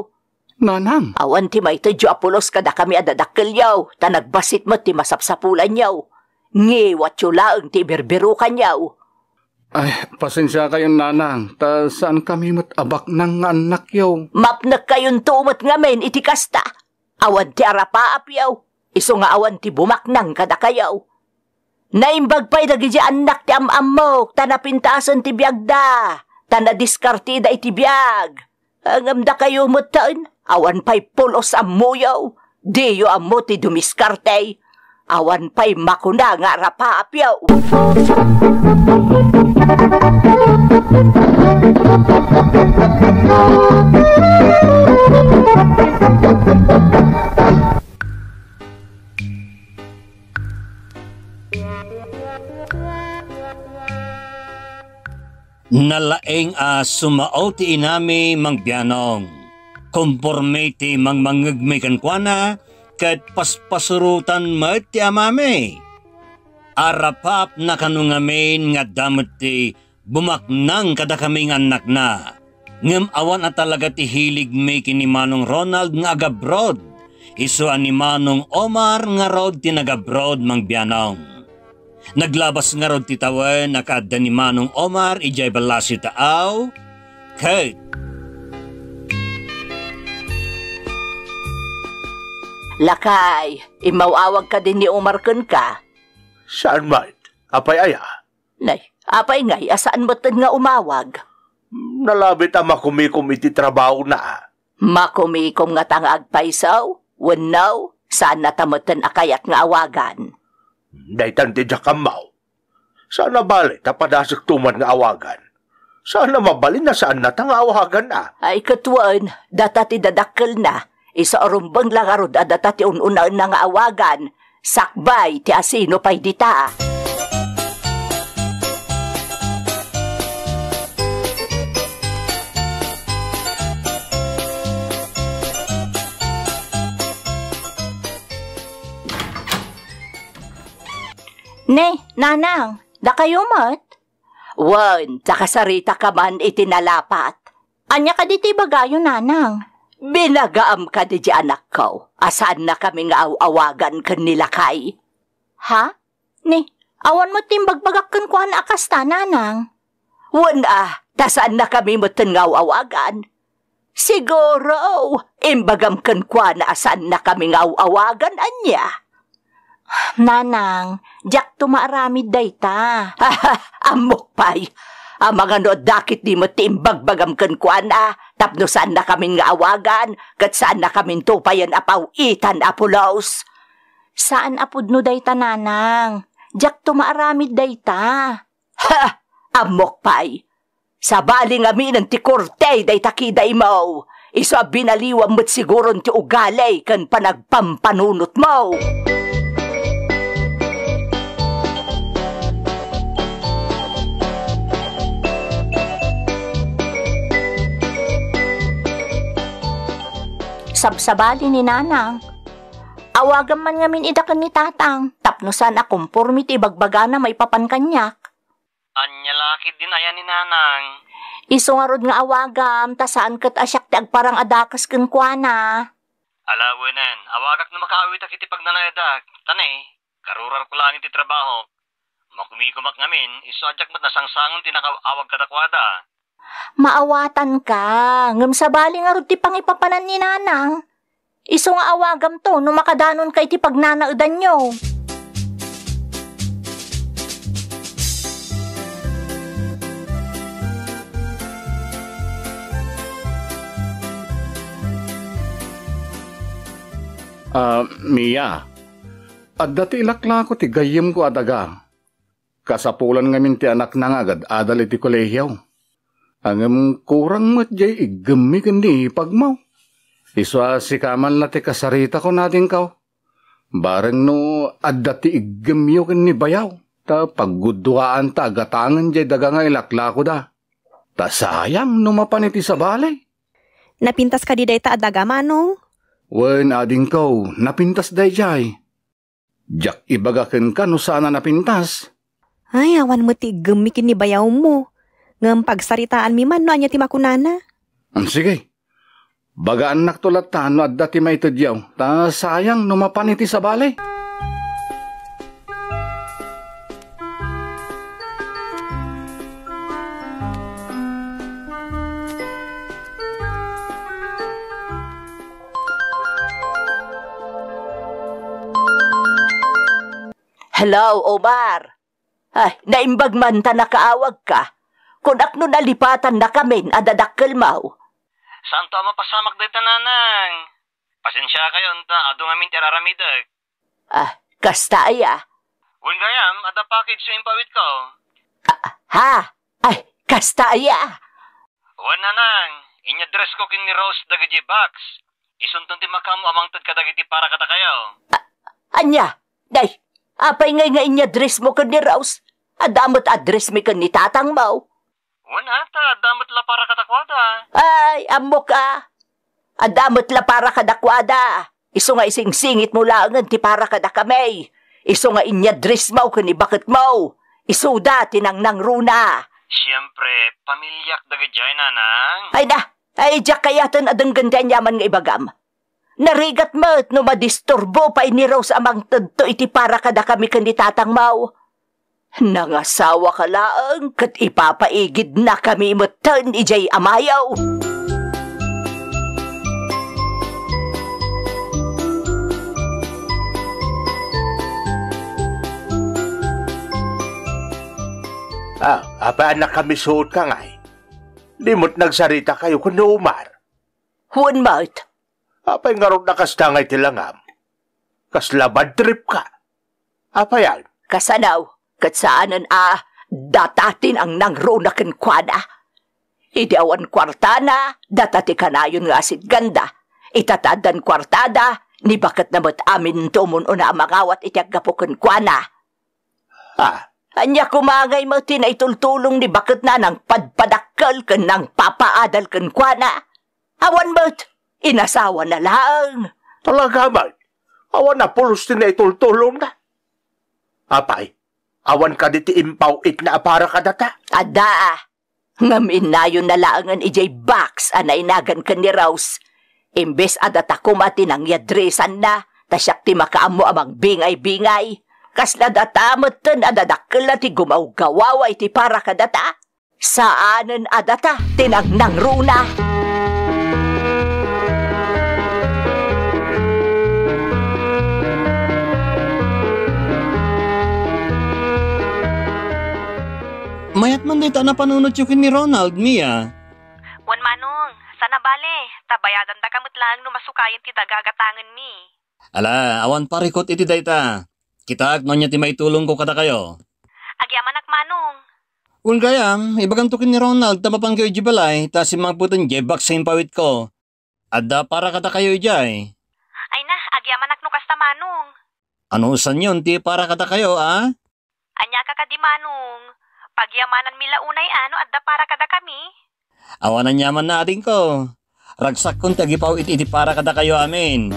Nanang? Awan ti may tadyo apulos kada kami adadakil yaw. Tanagbasit mo ti masapsapulan yaw. Ngiwat yung lang ti berberukan yaw. Ay, pasensya kayo nanang. Ta saan kami matabak ng anak yaw? Mapnak kayong tumat ngamen iti kasta. Awan ti arapaap yaw. Iso nga awan ti bumaknang kada kayaw. Naimbag pa'y dagiti anak ti am-amok, tanapintasan ti biyagda, tanadiskartida iti biyag. Angamda kayo mutan, awan pa'y pulos amuyaw, diyo amu ti dumiskarte, awan pa'y makuna nga rapaapyaw. Nalaeng a sumao ti inami mangbianong, konforme ti mangmangagmi kankwana, ket paspasurutan met ti amami. Arapap na kanungamin nga damet ti bumaknang kada kaming anak na, ngem awan at talaga ti hilig mi kini Manong Ronald nga agabrod, isu ani Manong Omar nga rod ti nagabrod mangbianong. Naglabas nga rod titawan na kaadda ni Manong Omar ijay balasi taaw kay Lakay, imawawag ka din ni Omar kun ka. Saan ba't? Apay aya? Nay, apay ngay, asaan ba't nga umawag? Nalabit ang makumikom iti trabaho na. Makumikom nga tangag paisaw, wanaw, saan natamatan akayat nga awagan? Daitan ti jakamaw. Sana bali tapadasik tuman nga awagan. Sana mabalin na saan natang awagan na. Ay katuan, data ti dadakkel na. Isa arumbang langarod at data ti ununan na nga awagan. Sakbay ti asino pa'y dita. Ne, nanang, da kayo mat? Wan, takasarita ka man itinalapat. Anya ka di ti bagayo, nanang? Binagaam ka di anak ko. Asaan na kami nga awagan kan nila kay? Ha? Ne, awan mo timbagbaga kan kuhan akasta, nanang? Wan tasaan na kami moten nga awagan? Siguro, imbagam kan kuhan asaan na kami nga awagan, anya? Nanang, jak tumaaramid dayta. Amok pay. Ang mga no dakit di mo timbagbagam kankuan tapno saan na kamin nga awagan, kat saan na kamin tupayan apaw itan apulaos. Saan apud no dayta nanang? Jak tumaaramid dayta. Ha! Amok pay. Sabali nga minang ti korte dayta kiday mo. Iso binaliwa mo't siguron ti ugalay kan panagpampanunot mo. Sabsabali ni nanang. Awagan man ngamin idakan ni tatang, tapno saan akong pormit ibagbaga na may papankanyak. Anyalakid din ayan ni nanang. Isungarod nga awagam, tasaan kat asyak ti agparang adakas kenkwana. Alawinan, awagak na makaawit akiti pagnanayadak. Tani, karurar ko lang iti trabaho. Makumikumak ngamin, isadyak mat nasangsangon tinakaawag kadakwada. Maawatan ka, ngam sabali nga rod ti pangipapanan ni nanang. Iso nga awagam to, no makadanon kay ti pagnanaudan nyo. Mia, at dati ilakla ko ti gayim ko adaga. Kasapulan ngamin ti anak nangagad adal iti kolehyaw. Ang kurang matjay igami kandi ipagmaw. Iswa si kamal na ti kasarita ko natin kao. Barang no at dati igamiyo kandi bayaw. Ta pagguduaan ta agatangan jay daga nga ilakla ko da. Ta sayang numapan iti sa balay. Napintas ka di day ta adaga manong? Wen ading kau, napintas dayjay. Jak ibagaken ka no sana napintas. Ay, awan mo ti gamikin ni bayaw mo. Ngam pagsaritaan mi man no anya ti makunana. Sige. Bagaan naktulat ta no adda ti maitudyaw. Ta sayang no mapan iti sa balay. Hello, Omar. Ay, naimbag man ta nakaawag ka. Kung akno nalipatan na kamin, adadakkel mau. Saan ta mapasamak day tananang? Pasensya kayo, ado ngamin teraramidag. Ah, kasta aya. Huwag gayam, ada package sa impawit ko. Ha? Ay, kasta aya. Huwag nanang, inyadres ko kin ni Rose dagiti box. Isuntong ti makamu amang tad kadagiti para kata kayo. Anya, day. Apay ngay inyadres mo ka ni Rouse. Adamot adres mi ka ni Tatang Mau. Wanata, adamot la para kadakwada. Ay, amok ka. Adamot la para kadakwada. Iso nga isingsingit mo langan ti para kadakamay. Iso nga inyadres mo ka ni Bakit Mau. Iso dati nang nangruna. Siyempre, pamilyak dagajay nanang. Ay na, ay jak kayatan adang ganda yaman nga ibagam. Narigat mo't no madisturbo pa ni Rose amang tadto iti para kada kami kan ni Tatang Mau. Nangasawa ka laang kat ipapaigid na kami motan ijay amayaw. Ah, abaan na kami suot ka ngay. Limot nagsarita kayo kundi Umar. Huwag mo't. Apay ngarog na kastangay tilangam. Kaslabad trip ka. Apay yan? Kasanaw, katsaanan datatin ang nangronakin kwada. Idawan kwartana, datati kanayon nga asit ganda. Itatadan kwartada, ni bakit namat amin tumun una amangawat ityagapukin kwana. Ha? Anya kumangay mo tinaitultulong ni bakit na nang padpadakal kan nang papaadal kan kwana. Awan mo't. Inasawa na lang. Talaga man, awan na pulos din na itultulong na. Apay, awan ka diti impaw it na para ka data. Ada, ngamin na yun na laangan ijay box anainagan ka ni Rouse. Imbes adata kumati ng yadresan na, tasyak ti makaamo amang bingay-bingay. Kasla data matan adadakil na ti gumaw-gawawa iti para ka data. Saanan adata tinang nangruna. Mayat man dito na panunot yung ni Ronald, Mia. Wan manong, sana bale, tabayadan da kamot lang numasukayan ti dagagatangan mi. Ala, awan parikot iti dayta. Kita agno niya ti maitulong ko kada kayo. Agyaman ak manong. Kung gayam, ibagang tukin ni Ronald na mapangkayo jibalay, ta si mangputin jebak sa impawit ko. Adda para kada kayo jay. Ay na, agyaman ak nukas ta manong. Ano usan yun ti para kada kayo, ah? Anya ka ka di manong. Pagyamanan mila unay ano adda para kada kami. Awanan yaman na atin ko. Ragsak kong tagipaw iti para kada kayo amin.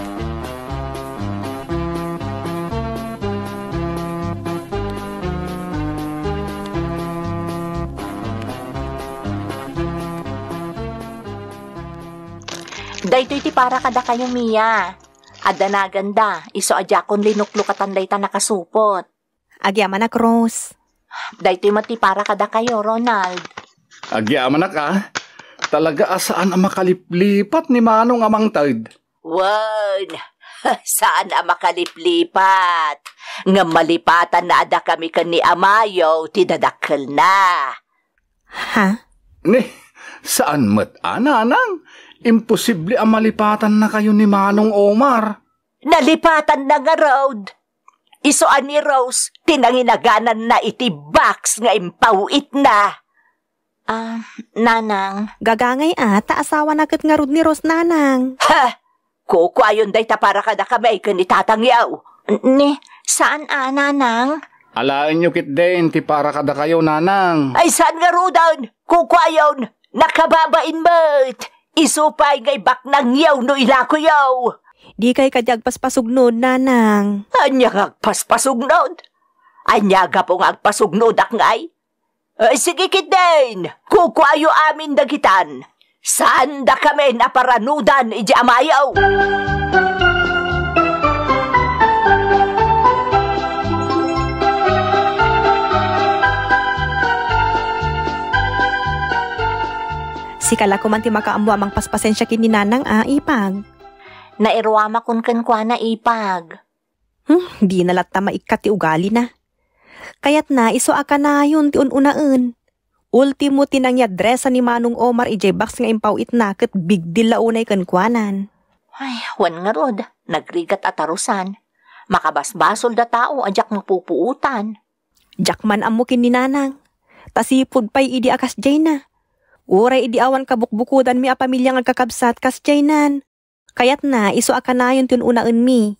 Daytoy iti para kada kayo Mia. Adda na ganda. Iso adya kong linuklukatan dayta nakasupot. Agyaman na Rose. Daytoy mati para kada kayo, Ronald. Agyaman na ka. Talaga asaan ang makaliplipat ni Manong amang tide. Won, sana makaliplipat. Nga malipatan na ada kami ka ni Amayo, tidadakal na. Ha? Ni, saan mat, ananang? Imposible ang malipatan na kayo ni Manong Omar. Nalipatan na nga, Rod. Isoan ni Rose, tinanginaganan na iti box nga impawit na. Ah, nanang. Gagangay ata, asawa nakat nga Rod ni Rose, nanang. Ha? Kuku ayon day tapara kada kamay ka ni tatangyaw. Ni, saan nanang? Alain nyo kit din, tipara kada kayo, nanang. Ay, saan nga rudan? Kuku ayon, nakababain mo't. Isupay ngay bak ng yaw no ilako yaw. Di kay kadyagpaspasugnod, nanang. Anyang agpaspasugnod? Anyaga pong agpasugnod ak ngay? Ay, sige kit din, kuku ayo amin dagitan. Sanda kami naparanudan, iji Amayaw! Sikala ko man ti makaambuamang paspasensya kini nanang ipag. Nairuama kun kenkwana ipag. Di nalatta maikat ti ugali na. Kayat na iso aka na yun ti ununaan. Ultimo tinangya dresa ni Manong Omar ijay box nga impawit na ket big deal launay kankwanan. Ay, wan nga Rod, nagrigat at arusan. Makabasbasol da tao ajak mapupuutan. Jak man amukin ni nanang. Tasipod pa'y idi akas jay na. Uray idi awan kabukbukudan mi a pamilya nga kakabsat kas jay nan. Kayat na iso akanayon tun unaan mi.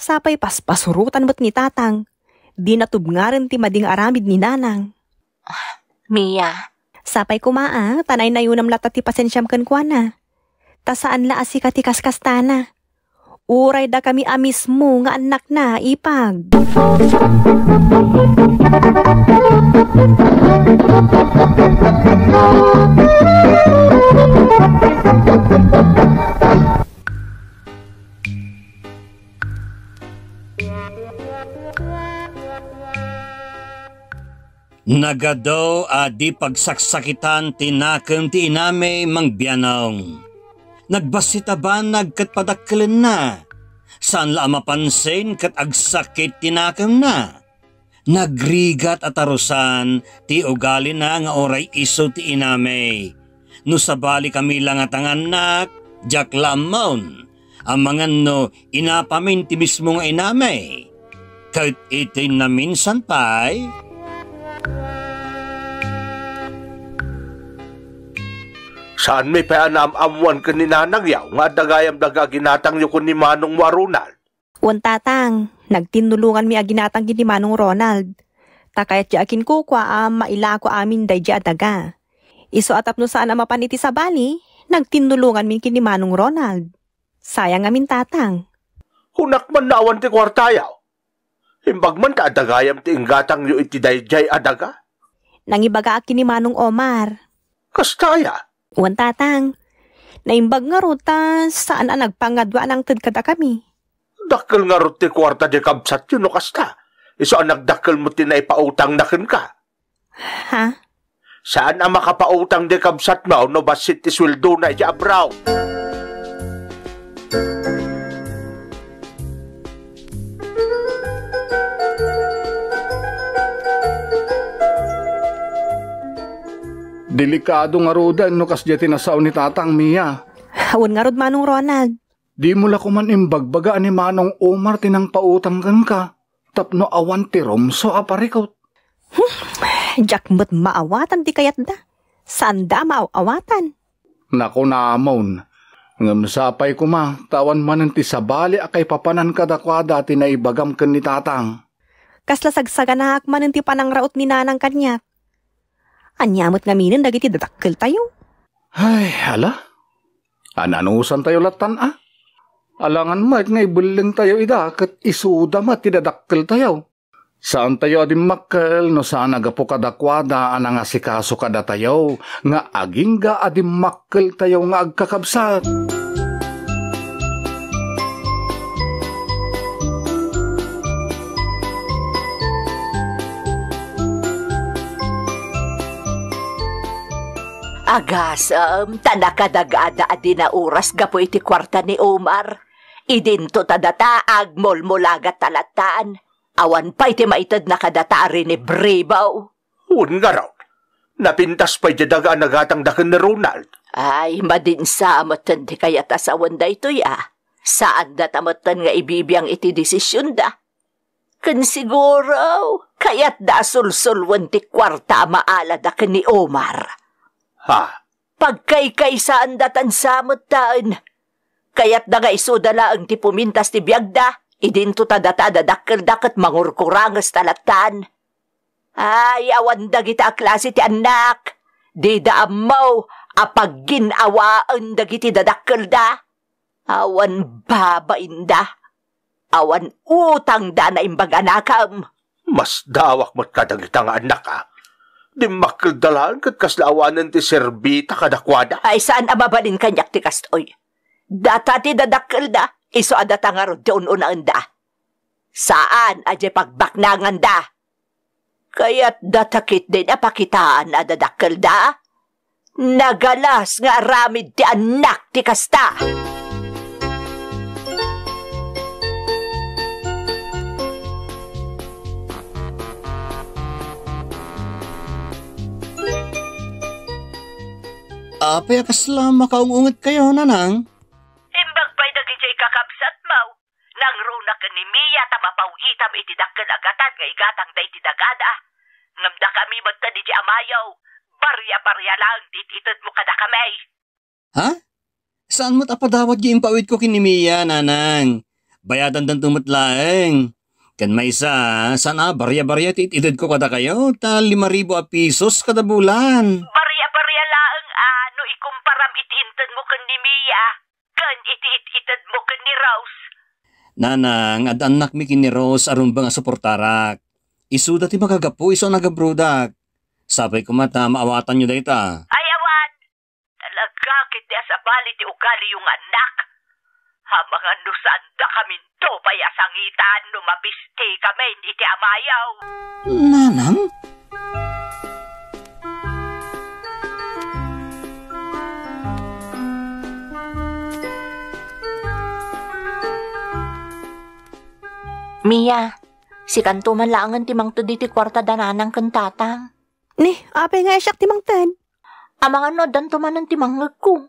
Sapay paspasurutan mo't ni tatang. Di natubngaren ti mading aramid ni nanang. Mia, sapay kumaa, tanay na yun ang lata ti pasensyam kankwana. Tasaan la asika ti kaskastana. Uray da kami amis mo nga anak na ipag. Nagado adi pagsaksakitan tinakam ti iname mangbianaong. Nagbasita ba nagkatpadakkalan na? Saan la mapansin kat agsakit tinakam na? Nagrigat at arusan ti ugali na nga oray iso ti iname. No sabali kami lang at ang anak, jak lamon. Ang mga no inapamin ti mismo nga iname. Kahit itin na minsan pa'y... Saan may paanam-amwan ka ni nanang yaw nga dagayam daga ginatang yu ko ni Manong Waronald? Wan tatang, nagtinulungan mi aginatang ni Manong Ronald. Takayat ya akin ko kwa maila ko amin day ja daga. Iso atap no saan ang mapaniti sa bali, nagtinulungan mi kini Manong Ronald. Sayang amin tatang. Hunak man naawan ti kwarta yaw. Himbag man ta dagayam ti inggatang yu iti day jay adaga. Nangibaga akin ni Manong Omar. Kastaya? Wan tatang, naimbag nga ruta saan ang nagpangadwa ng tadkada kami. Dakil nga ruti kwarta di kabsat yun o kasta. Iso ang nagdakil mo tinaipautang nakin ka. Ha? Saan ang makapautang di kabsat mo no basit iswildo na iya abraw? Delikado nga roda no kasya tinasaw ni tatang Mia. Awan nga rod Manong Ronald. Di mula kuman imbagbagaan ni Manong Omar tinang pautang kan ka. Tapno awan ti Romso aparikot. Jak mo't maawatan ti kayat da. Sanda maawatan? Nako naamon. Ngamsapay ko ma. Tawan man ti sabali akay papanan kadakwada tinaibagam ken ni tatang. Kaslasagsaganahak man ti panangraot ni nanang kanyak. Anyamot nga minin dagiti dadakkel tayo. Ay, hala. Ananusan tayo latan ah. Alangan mat nga ibuleng tayo ida kat isuda mat tidadakkel tayo. Saan tayo adim makkel no saan agapo kadakwada anang asikaso kada tayo nga agingga adim makkel tayo nga agkakabsat. Agasam, tanakadagada adina oras gapo iti kwarta ni Omar. Idinto tadata agmol mulaga talataan. Awan pa iti maitad na kadatari ni Bribaw. Un nga raw, napintas pa iti daga nagatang dakin ni Ronald. Ay, madinsa amatan di kayat asawan da ito ya. Saan datamatan nga ibibiyang iti desisyon da? Kan siguro, kayat da sulsulwan ti kwarta maala da ken ni Omar. Ha? Pagkaykaysa andatan samutan. Kayat da nga isudala ang ti pumintas ti biyagda, idinto tadatada dakkel-dakket mangurkurangas talatan. Ay, awan dagita a klase ti anak. Di da ammaw, apagginawaan dagiti dadakkel da. Awan babain da. Awan utang da na imbag anakam. Mas dawak mo't kadagitang anak ah. Di makildalaan kat kaslawanan ti Serbita kadakwada. Ay saan amabalin kanyak ti kastoy? Data ti dadakilda, iso adata nga rod ti ununaan da. Saan aje pagbaknangan da? Kaya't datakit din apakitaan na dadakilda. Nagalas nga ramid ti anak ti kasta. Apay akasla makaungungat kayo, nanang. Imbag pa'y dagiti kakabsat mau. Nang runa ka ni Mia tamapawitam itidakkan agatan nga igatang da itidagada. Ngamda kami magta diti amayaw. Barya-barya lang tititid mo kada kamay. Ha? Saan mo't apadawat yung pawid ko kini Mia, nanang? Bayadan dan tumatlaeng. Kan maysa, sana barya-barya tititid ko kada kayo. Ta 5,000 a pisos kada bulan. Barya-barya lang ano ikumparam itiintad mo kan ni Mia. Kan itiititad mo kan ni Rose. Nanang, at anak mi kini Rose aron bang asuportarak. Isu dati magagapu, iso nagabrudak. Sabay kumata, maawatan nyo dayta. Ay, awan! Talaga, kiti asabali ti ugali yung anak. Hamang ano saan da kami to, payasangitan, numapisti kami, iti amayaw. Nanang? Mia, si kanto man laangan timang to diti kwarta dananang kantatang. Ni, apay nga isyak timangtan. Amang ano, dantuman ng timangag ko.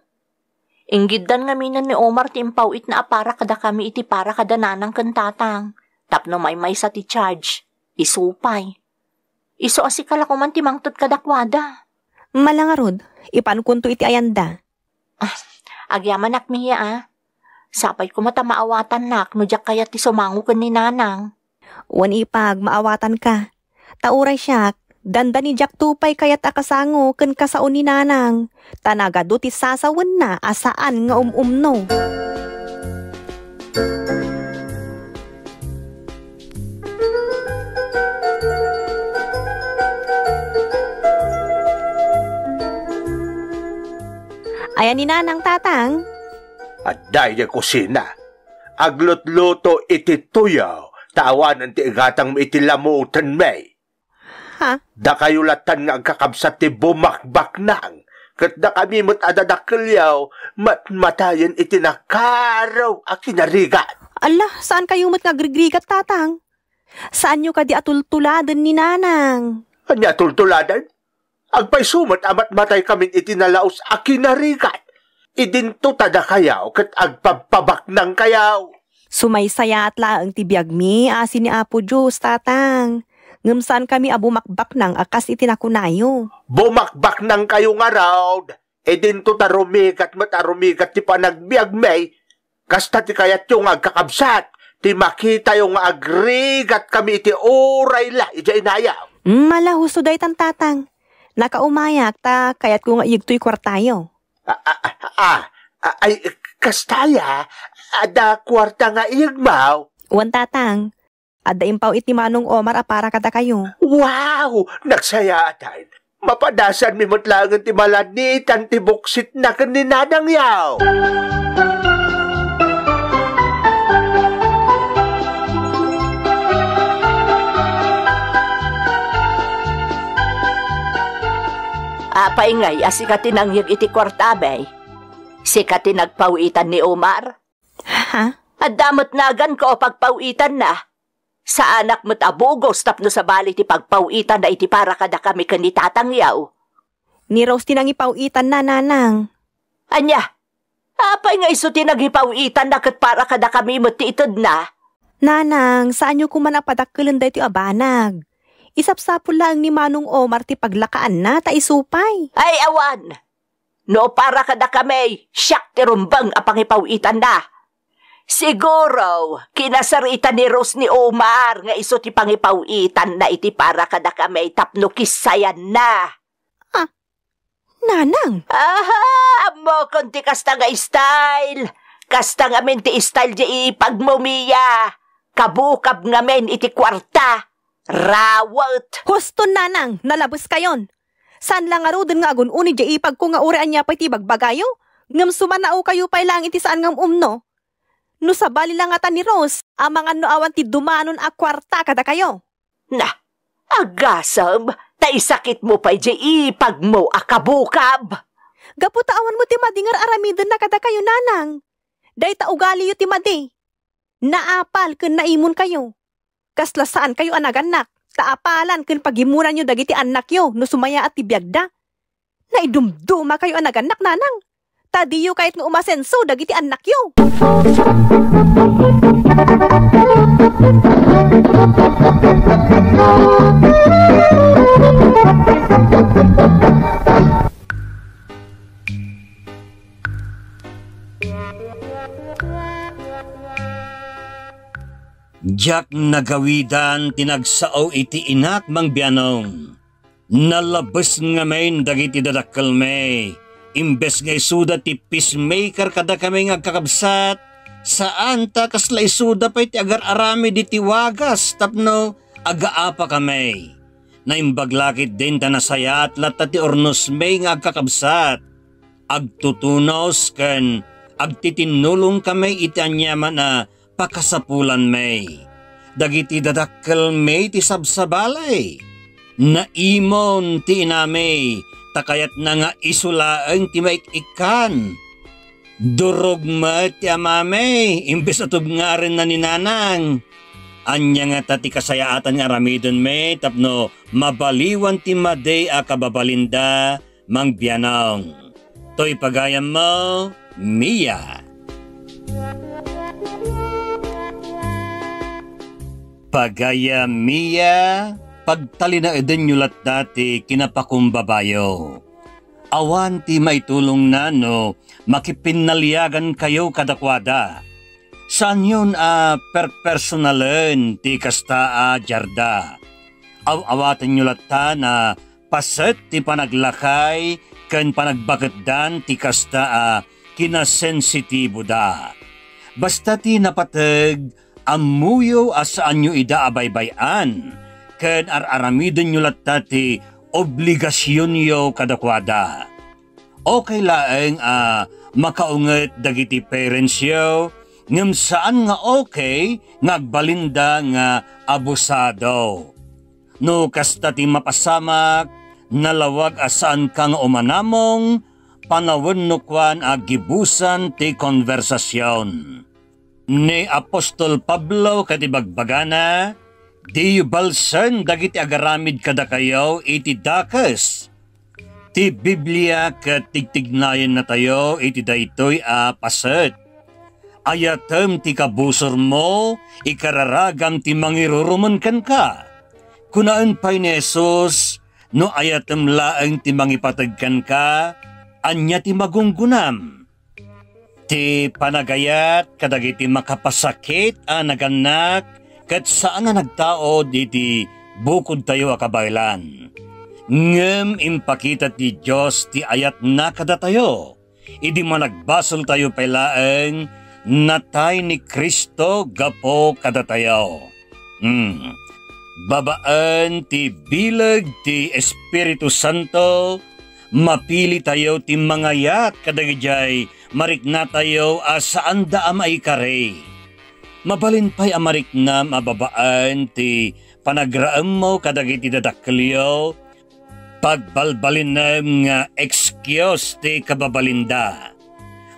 Inggidan nga minan ni Omar timpawit na apara kada kami iti para kada nanang kantatang. Tapno may sa ti charge. Isupay. Iso asikala ko man timangtod kadakwada. Malangarod, ipankunto iti ayanda. Ah, agyaman ak Mia ah. Sapay ko matamaawatan nak, nudyak kaya ti sumangu ka ni nanang. Wan ipag, maawatan ka. Tauray siyak. Danda ni Jack Tupay kayat akasango ken kasaon ni nanang. Tanaga do ti sasawen na asaan nga umumno. Ayan ni nanang tatang. Aday de kusina. Aglot-loto iti tuyaw. Tawanan ti igatang iti lamutan may. Ha? Da kayo latan nga ang kakabsat ti bumakbak nang. Kat da kami mo't adadakilyaw, matmatayan itinakaraw a kinarigat. Allah, saan kayo mo't nagrigrigat, tatang? Saan nyo ka di atultuladan ni nanang? Anya atultuladan? Agpay sumat amatmatay kami itinalaos a kinarigat. Idinto tada kayaw kat agpababak nang kayaw. Sumaysaya at laang tibiyagmi, asin ni Apo Diyos, tatang. Ngamsaan kami abumakbak nang akas itinakunayo. Bumakbak nang kayo nga raw. E dinto tarumigat matarumigat ti panagbiag may. Kasta ti kayat yung agkakabsat. Ti makita yung agrigat kami iti oray la. Ijay nayaw. Malahuso day tan tatang. Nakaumayak ta kayat ko nga igtoy kwartayo. Ay kastaya. Ada kwarta nga igmaw. Wan tatang. Ada impaw iti manong Omar apara kada kayo. Wow! Nagsaya atay. Mapadasan mi mutlangan ti malanitan ti buksit na kaninanang yaw. Apaingay asikati nang yung iti kwartabay. Sikati nagpawitan ni Omar. Ha? At damot nagan ko pagpawitan na. Sa anak mo't abugos tapno sa bali ti pagpawitan na iti para kada kami kanitatangiyaw. Ni Rose tinang ipawitan na nanang. Anya? Apaingay so tinang ipawitan na kat para kada kami matiitod na. Nanang, saan nyo kumanapadakulan dahi ti abanag? Isapsapul lang ni Manong Omar ti paglakaan na taisupay. Ay awan! No para kada kami, siyak ti rumbang apangipawitan na. Siguro, kinasaritan ni Rose ni Omar nga iso ti pangipawitan na iti para kada kami tapno kisayan na. Ah, nanang? Aha, amo konti kasta nga style. Kasta nga men ti style di ipagmumiya. Kabukab nga men iti kwarta. Rawat! Husto nanang, nalabos kayon. San lang nga roden nga agununi di ipag ko nga urean niya pa'y tibagbagayo? Ngam sumanao kayo pa'y langit isaan ngam umno? No sa bali lang ata ni Rose, amangan no awan ti dumanon a kwarta kada kayo. Na, agasam, taisakit mo pa'y di ipag mo akabukab. Gaputa awan mo ti madingar aramidon na kada kayo nanang. Day taugali yu ti madi. Naapal kun naimun kayo. Kasla saan kayo anaganak, taapalan kin pagimuran nyo dagiti anak yo, no sumaya at tibiyagda. Naidumduma kayo anaganak nanang, tadiyo kahit nga umasenso dagiti anak yo. Jak nagawidan tinagsao iti inak mang biyanong. Nalabas nga main dagiti dadakkel may. Imbes nga isuda ti peacemaker kada kami nga kakabsat. Saan ta kasla isuda pa iti agar arami di tiwagas tapno agaapa kami. Naimbaglakit din ta nasaya at latta ti ornos may nga kakabsat. Agtutunos ken agtitinulong kami iti anyaman na pakasapulan may, dagiti dadakkel may ti sabsabalay, naimon ti inamay, takayat na nga isulaeng ti maikikan, durog ma ti amamay, imbes atub nga rin na ninanang, anya nga tati kasayaatan nga ramidon may, tapno mabaliwan ti maday a kababalinda mang biyanong. To'y pagayam mo, Mia. Pagaya Mia, pagtalina eden yulat dati kinapakumbabayo. Awan ti may tulong na no, makipinaliagan kayo kadakwada. Saan yun perpersonalan ti kasta a jarda. Awawatan yulat ta na paset ti panaglakay ken panagbaketdan ti kasta a kinasensitibo da. Basta ti napateg, amuyo asaan nyo ida abaybayan, ken ar-aramidin nyo latati obligasyon nyo kadakwada. Okay laeng makaunget dagiti parents nyo, ngam saan nga okay, ngagbalinda nga abusado. No kasta ti mapasamak, nalawag asaan kang umanamong, panawin nukwan agibusan ti konversasyon. Ni Apostol Pablo katibagbagana, di balsen dagiti agaramid kada kayo iti dakes. Ti Biblia katigtignayan na tayo iti daytoy a paset. Ayatem ti kabusor mo, ikararagam ti mangirurumunkan ka. Kunaan pa'y ni Jesus, no ayatem laeng ti mangipatagkan ka, anya ti magunggunam. Ti panagayat kadagiti makapasakit a naganak ket saan nga nagtaod iti bukod tayo a kabaylan. Ngem impakita ti Dios ti ayat na kada tayo. Idi managbasol tayo pelaeng natay ni Kristo gapo kada tayo. Babaan ti bilag ti Espiritu Santo mapili tayo ti mangayat kadagijay marikna tayo asaan da amaikare. Mabalinpay amarikna mababaan ti panagraam mo kadagiti dadakkelyo pagbalbalin na nga excuse ti kababalinda.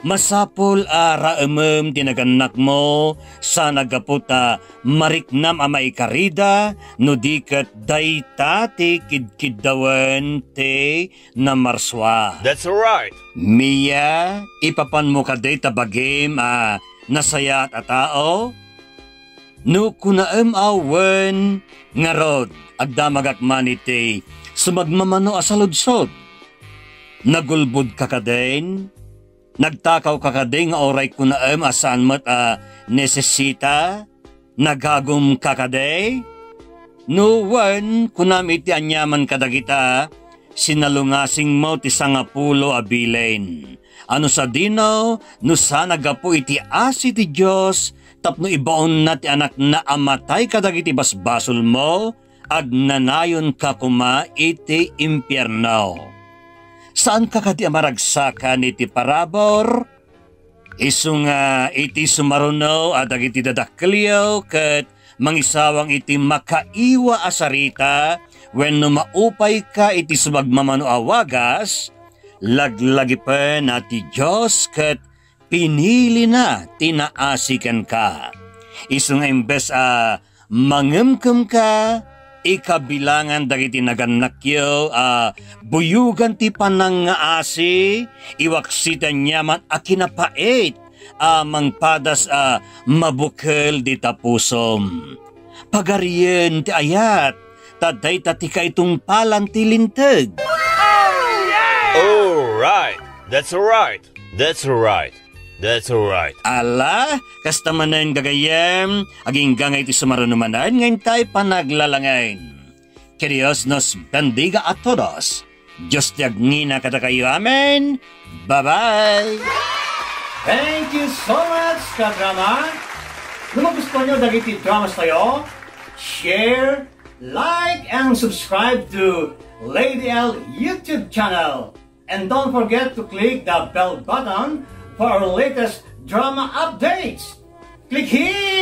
Masapul araemem tinaganak mo sa nagaputa mariknam ama ikarida no dikat dayta ti kidkiddawen ti namarswa. That's right. Mia ipapan mo kadayta bagem a nasayat a tao no kunaem awen ngarod agdamagak maniti sumagmamano asaludsod nagulbud kakaden. Nagtakaw kakadeng oray kunaem asaan mat a nesesita, nagagum kakade, nuwan kunamiti anyaman kadagita, sinalungasing mo ti sangapulo abilen. Ano sa dinaw, nusa nagapu iti asi ti Diyos, tapno ibaon na ti anak na amatay kadagiti basbasol mo, ag nanayon kakuma iti impyerno. Saan kakati amaragsakan iti parabor? Isunga iti sumaruno at iti dadakliyo kat mangisawang iti makaiwa asarita when numaupay ka iti sumagmamano awagas laglagipan na ti Diyos kat pinili na tinaasikan ka. Isunga imbes a mangemkem ka ikabilangan dagiti naganakyo buyugan ti panangaasi iwaksitan nyaman a kinapait mangpadas mabukel di tapusom. Pagariyen ti ayat taday tatika itong palan ti linteg. All right. That's right. That's right. That's alright. Ala, kastamanan gagayem, aging gangay ti sumarunumanan, ngayon tayo panaglalangain. Kirios nos bendiga a todos. Diyos ti agnina kada kayo. Amen. Bye-bye. Thank you so much, ka-drama. Kung magusto nyo dagiti dramas tayo, share, like, and subscribe to Lady Elle YouTube channel. And don't forget to click the bell button for our latest drama updates. Click here!